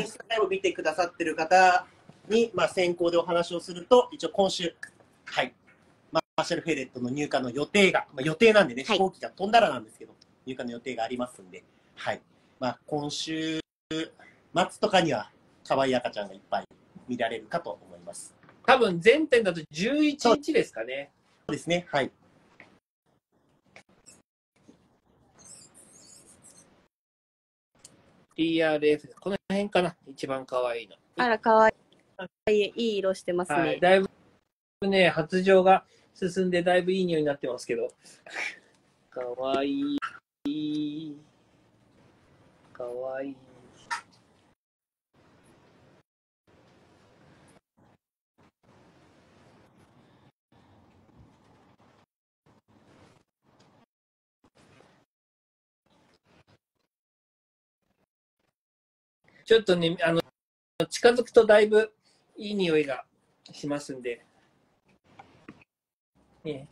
インスタライブ見てくださってる方にまあ先行でお話をすると、一応今週はいマーシャルフェレットの入荷の予定が、まあ、予定なんでね、飛行機が飛んだらなんですけど。はい、入荷の予定がありますんで、はい。まあ、今週末とかには可愛い赤ちゃんがいっぱい見られるかと思います。多分全店だとじゅういちにちですかね。そうですね。はい。ティーアールエフ この辺かな、一番可愛いの。あら可愛い。いい色してますね。はい、だいぶね発情が進んでだいぶいい匂いになってますけど、可愛い。かわいい。ちょっとね、あの近づくとだいぶいい匂いがしますんで。ね。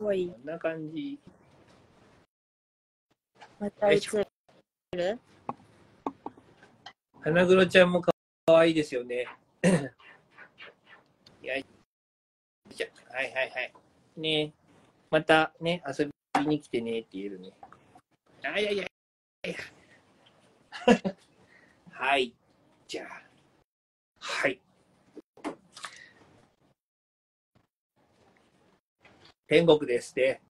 こんな感じ。また映る花黒ちゃんもかわいいですよね。よいしょ。はいはいはい。ね、またね、遊びに来てねって言えるね。あ、いやいやいや。はい。じゃあ。はい。天国ですね。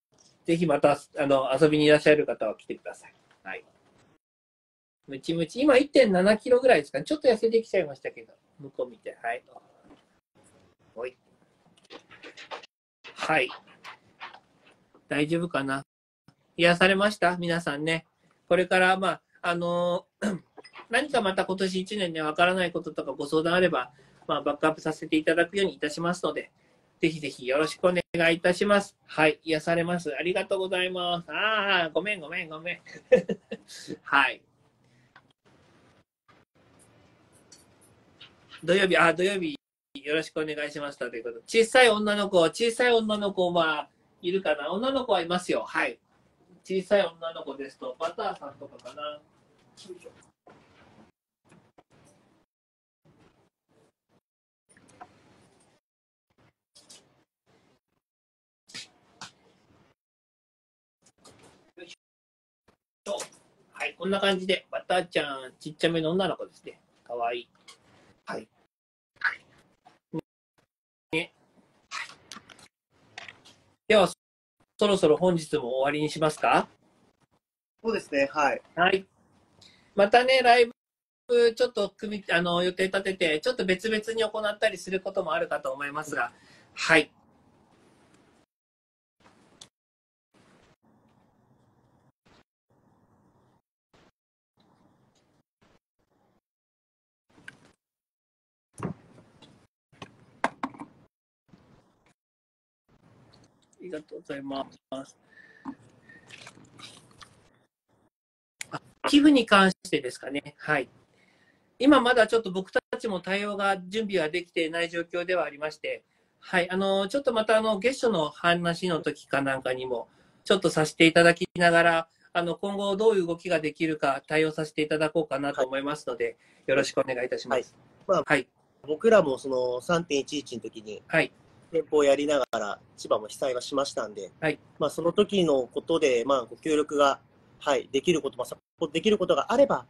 ぜひまたあの遊びにいらっしゃる方は来てください。はい。ムチムチ、今 いってんななキロぐらいですかね。ちょっと痩せてきちゃいましたけど、向こう見て。はい。おい。はい。大丈夫かな。癒されました皆さんね。これから、まあ、あのー、何かまた今年いちねんね、わからないこととかご相談あれば、まあ、バックアップさせていただくようにいたしますので、ぜひぜひよろしくお願いいたします。はい。癒されます。ありがとうございます。ああ、ごめんごめんごめん。はい。土曜日、あ、土曜日よろしくお願いしましたということ。小さい女の子、小さい女の子はいるかな？女の子はいますよ。はい。小さい女の子ですと、バターさんとかかな。はい、こんな感じで、バターちゃん、ちっちゃめの女の子ですね。かわいい。はい。ね。では、そろそろ本日も終わりにしますか？そうですね、はい。はい。またね、ライブ、ちょっと組あの予定立てて、ちょっと別々に行ったりすることもあるかと思いますが、はい。ありがとうございます。寄付に関してですかね。はい。今まだちょっと僕たちも対応が準備はできていない状況ではありまして、はい、あのちょっとまたあの月初の話の時かなんかにもちょっとさせていただきながら、あの今後どういう動きができるか対応させていただこうかなと思いますので、はい、よろしくお願いいたします。はい、まあはい、僕らもその さんてんいちいち の時に店舗をやりながら千葉も被災はしましたんで、はい、まあその時のことでまあご協力が、はい、できることもサポートできることがあれば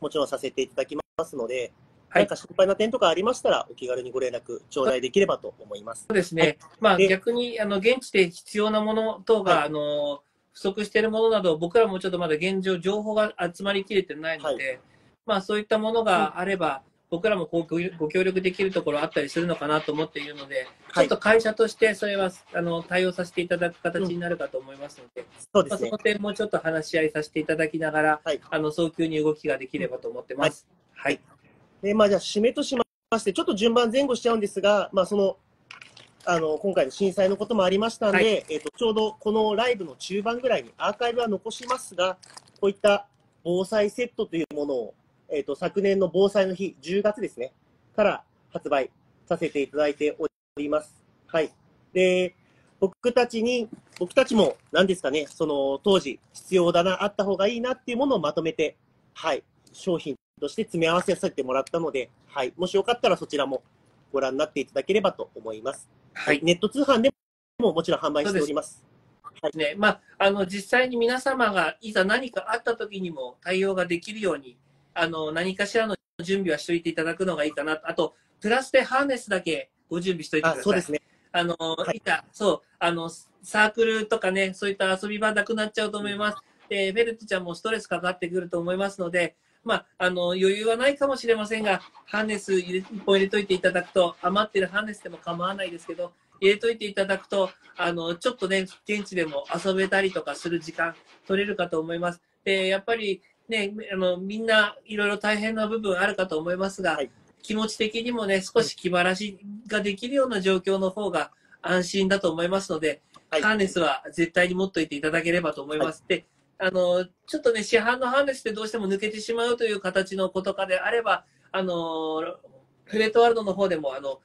もちろんさせていただきますので。何か心配な点とかありましたら、お気軽にご連絡頂戴できればと思います。そうですね。はい、まあ逆にあの現地で必要なもの等が、はい、あの不足しているものなど、僕らもちょっとまだ現状情報が集まりきれてないので、はい、まあそういったものがあれば、はい、僕らもこうご協力できるところあったりするのかなと思っているので、はい、ちょっと会社としてそれはあの対応させていただく形になるかと思いますので、うん、そうですね。まあその点もちょっと話し合いさせていただきながら、はい、あの早急に動きができればと思ってます。はい。はいでまあ、じゃあ締めとしまして、ちょっと順番前後しちゃうんですが、まあ、そのあの今回の震災のこともありましたので、はいえーと、ちょうどこのライブの中盤ぐらいにアーカイブは残しますが、こういった防災セットというものを、えーと、昨年の防災の日、じゅうがつですね、から発売させていただいております。はい、で僕たちに、僕たちも何ですかね、その当時、必要だな、あった方がいいなっていうものをまとめて、はい、商品として詰め合わせさせてもらったので、はい、もしよかったらそちらもご覧になっていただければと思います。はい、ネット通販でももちろん販売しております。そうですね。はい、まあ、あの実際に皆様がいざ何かあった時にも対応ができるように、あの何かしらの準備はしておいていただくのがいいかなと、あとプラスでハーネスだけご準備しておいてください。あ、そうですね。あの、はい、いた、そう、あのサークルとかね、そういった遊び場なくなっちゃうと思います。で、フェルトちゃんもストレスかかってくると思いますので。まあ、あの余裕はないかもしれませんが、ハーネスいっぽん入れといていただくと、余ってるハーネスでも構わないですけど、入れといていただくと、あのちょっとね、現地でも遊べたりとかする時間、取れるかと思います。で、やっぱりね、あのみんないろいろ大変な部分あるかと思いますが、はい、気持ち的にもね、少し気晴らしができるような状況の方が安心だと思いますので、はい、ハーネスは絶対に持っといていただければと思います。はいであのちょっとね、市販のハーネスってどうしても抜けてしまうという形のことかであれば、あのフレートワールドの方でもあの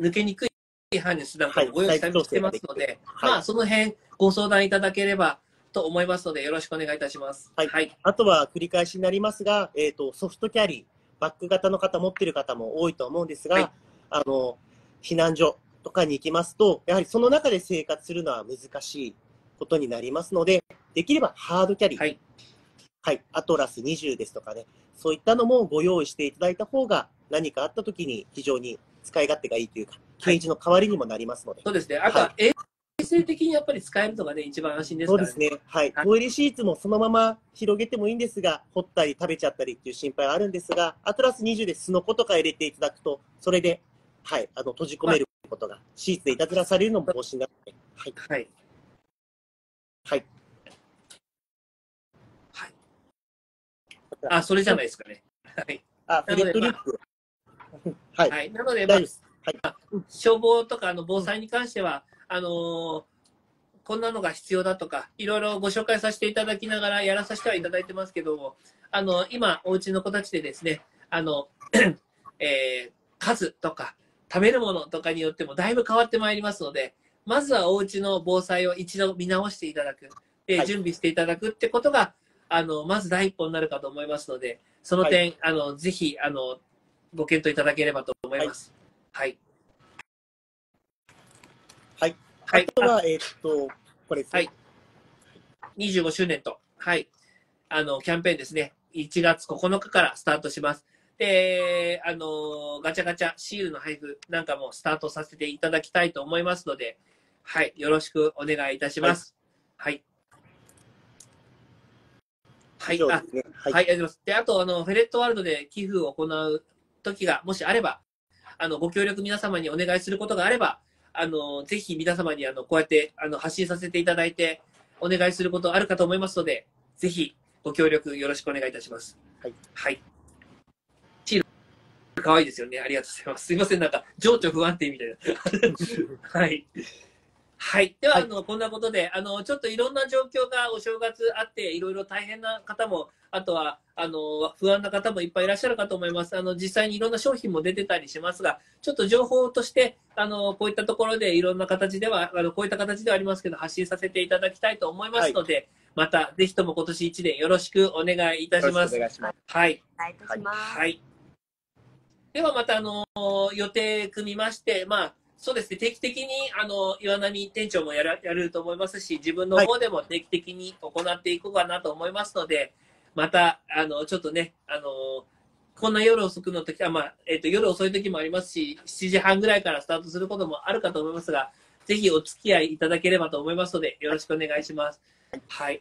抜けにくいハーネスなんかもご用意してますので、はいまあ、その辺ご相談いただければと思いますので、よろしくお願いいたします、はいはい、あとは繰り返しになりますが、えーと、ソフトキャリー、バッグ型の方、持っている方も多いと思うんですが、はい、あの避難所とかに行きますと、やはりその中で生活するのは難しいことになりますので、できればハードキャリー、はいはい、アトラスにじゅうですとかね、そういったのもご用意していただいた方が、何かあったときに非常に使い勝手がいいというか、ケージの代わりにもなりますので、そうですね、あとは衛生的にやっぱり使えるのがね、一番安心ですからね、そうですね、はい、トイレシーツもそのまま広げてもいいんですが、掘ったり食べちゃったりっていう心配はあるんですが、アトラスにじゅうですのことか入れていただくと、それで、はい、あの閉じ込めることが、シーツでいたずらされるのも防止になって、はい。はいはいあ、それじゃないですかね。はい。あ、フレットリップ。はい。はい。なので、まあ、消防とかの防災に関しては、あのー、こんなのが必要だとか、いろいろご紹介させていただきながらやらさせてはいただいてますけども、あの、今、お家の子たちでですね、あの、えー、数とか、食べるものとかによってもだいぶ変わってまいりますので、まずはお家の防災を一度見直していただく、えーはい、準備していただくってことが、あのまず第一歩になるかと思いますので、その点、はい、あのぜひあのご検討いただければと思います。はい。はい。はい、あとは、えっと、これですね。はい。にじゅうごしゅうねんと、はいあの、キャンペーンですね、いちがつここのかからスタートします。で、あのガチャガチャ、シールの配布なんかもスタートさせていただきたいと思いますので、はい、よろしくお願いいたします。はい。はいはい、ありがとうございます。で、あと、あの、フェレットワールドで寄付を行うときが、もしあれば、あの、ご協力皆様にお願いすることがあれば、あの、ぜひ皆様に、あの、こうやって、あの、発信させていただいて、お願いすることあるかと思いますので、ぜひ、ご協力よろしくお願いいたします。はい。はい。シール、かわいいですよね。ありがとうございます。すいません、なんか、情緒不安定みたいな。はい。はい。では、はい、あのこんなことで、あのちょっといろんな状況がお正月あって、いろいろ大変な方も、あとはあの不安な方もいっぱいいらっしゃるかと思います。あの実際にいろんな商品も出てたりしますが、ちょっと情報としてあのこういったところでいろんな形ではあのこういった形ではありますけど発信させていただきたいと思いますので、はい、またぜひとも今年いちねんよろしくお願いいたします。よろしくお願いします。はい。はい。ではまたあの予定組みまして、まあ。そうですね、定期的にあの岩波店長もやらやると思いますし、自分の方でも定期的に行っていこうかなと思いますので、はい、またあのちょっとね、あのこんな夜遅くの時は、まあえーと、夜遅い時もありますし、しちじはんぐらいからスタートすることもあるかと思いますが、ぜひお付き合いいただければと思いますので、よろしくお願いします。はい、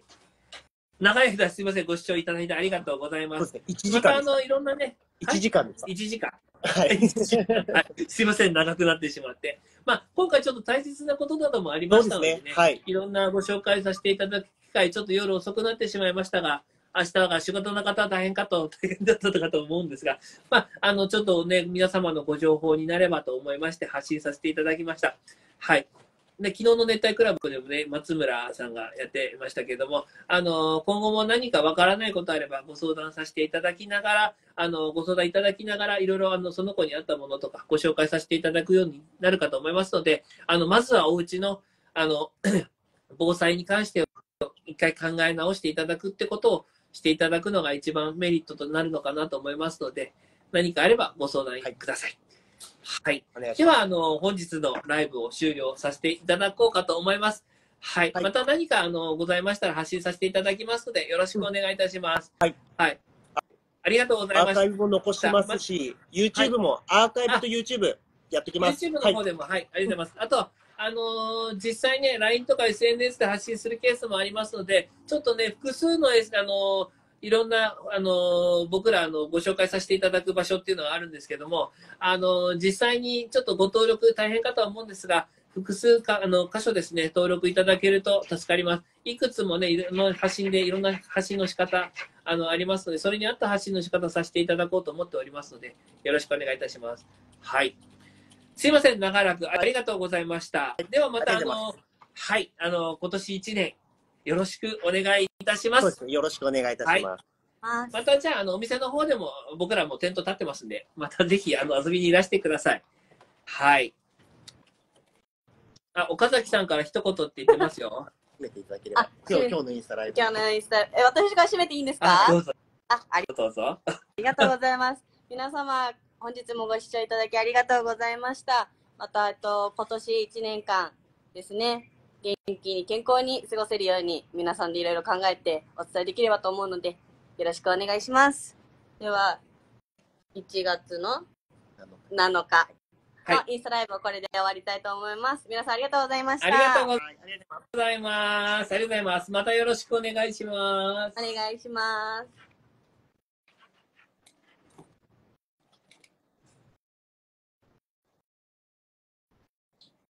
長い間すみません、ご視聴いただいてありがとうございます。またあのいろんなね、いちじかんです。いちじかん。はい、すいません、長くなってしまって、まあ、今回ちょっと大切なことなどもありましたので、ねでねはい、いろんなご紹介させていただく機会、ちょっと夜遅くなってしまいましたが、明日が仕事の方は大変かと、大変だったかと思うんですが、まあ、あのちょっとね、皆様のご情報になればと思いまして、発信させていただきました。はいで昨日の熱帯クラブでもね、松村さんがやってましたけども、あの、今後も何かわからないことあればご相談させていただきながら、あの、ご相談いただきながら、いろいろあの、その子に合ったものとかご紹介させていただくようになるかと思いますので、あの、まずはお家の、あの、防災に関して一回考え直していただくってことをしていただくのが一番メリットとなるのかなと思いますので、何かあればご相談ください。はいはい。では、あの、本日のライブを終了させていただこうかと思います。はい。はい、また何か、あの、ございましたら発信させていただきますので、よろしくお願いいたします。はい。はい。ありがとうございました。アーカイブも残してますし、YouTube も、アーカイブと YouTube やってきます。YouTube の方でも、はい、はい、ありがとうございます。あと、あのー、実際ね、ライン とか エスエヌエス で発信するケースもありますので、ちょっとね、複数の、あのー、いろんな、あの、僕らのご紹介させていただく場所っていうのはあるんですけども、あの、実際にちょっとご登録大変かとは思うんですが、複数か、あの、箇所ですね、登録いただけると助かります。いくつもね、いろんな発信で、いろんな発信の仕方、あの、ありますので、それに合った発信の仕方させていただこうと思っておりますので、よろしくお願いいたします。はい。すいません、長らくありがとうございました。ではまた、あの、はい、あの、今年いちねん、よろしくお願いいたします。そうですね、よろしくお願いいたします。はい、またじゃあ、あの、お店の方でも、僕らもテント立ってますんで、またぜひ、あの、遊びにいらしてください。はい。あ、岡崎さんから一言って言ってますよ。締めていただければ。今日、今日のインスタライブ。今日のインスタ、え、私が締めていいんですか？あ、どうぞ。あ、ありがとう。ありがとうございます。皆様、本日もご視聴いただきありがとうございました。また、えっと、今年いちねんかんですね。元気に健康に過ごせるように皆さんでいろいろ考えてお伝えできればと思うのでよろしくお願いします。ではいちがつのなのかのインスタライブをこれで終わりたいと思います。皆さんありがとうございました。ありがとうございます。ありがとうございます。またよろしくお願いします。お願いします。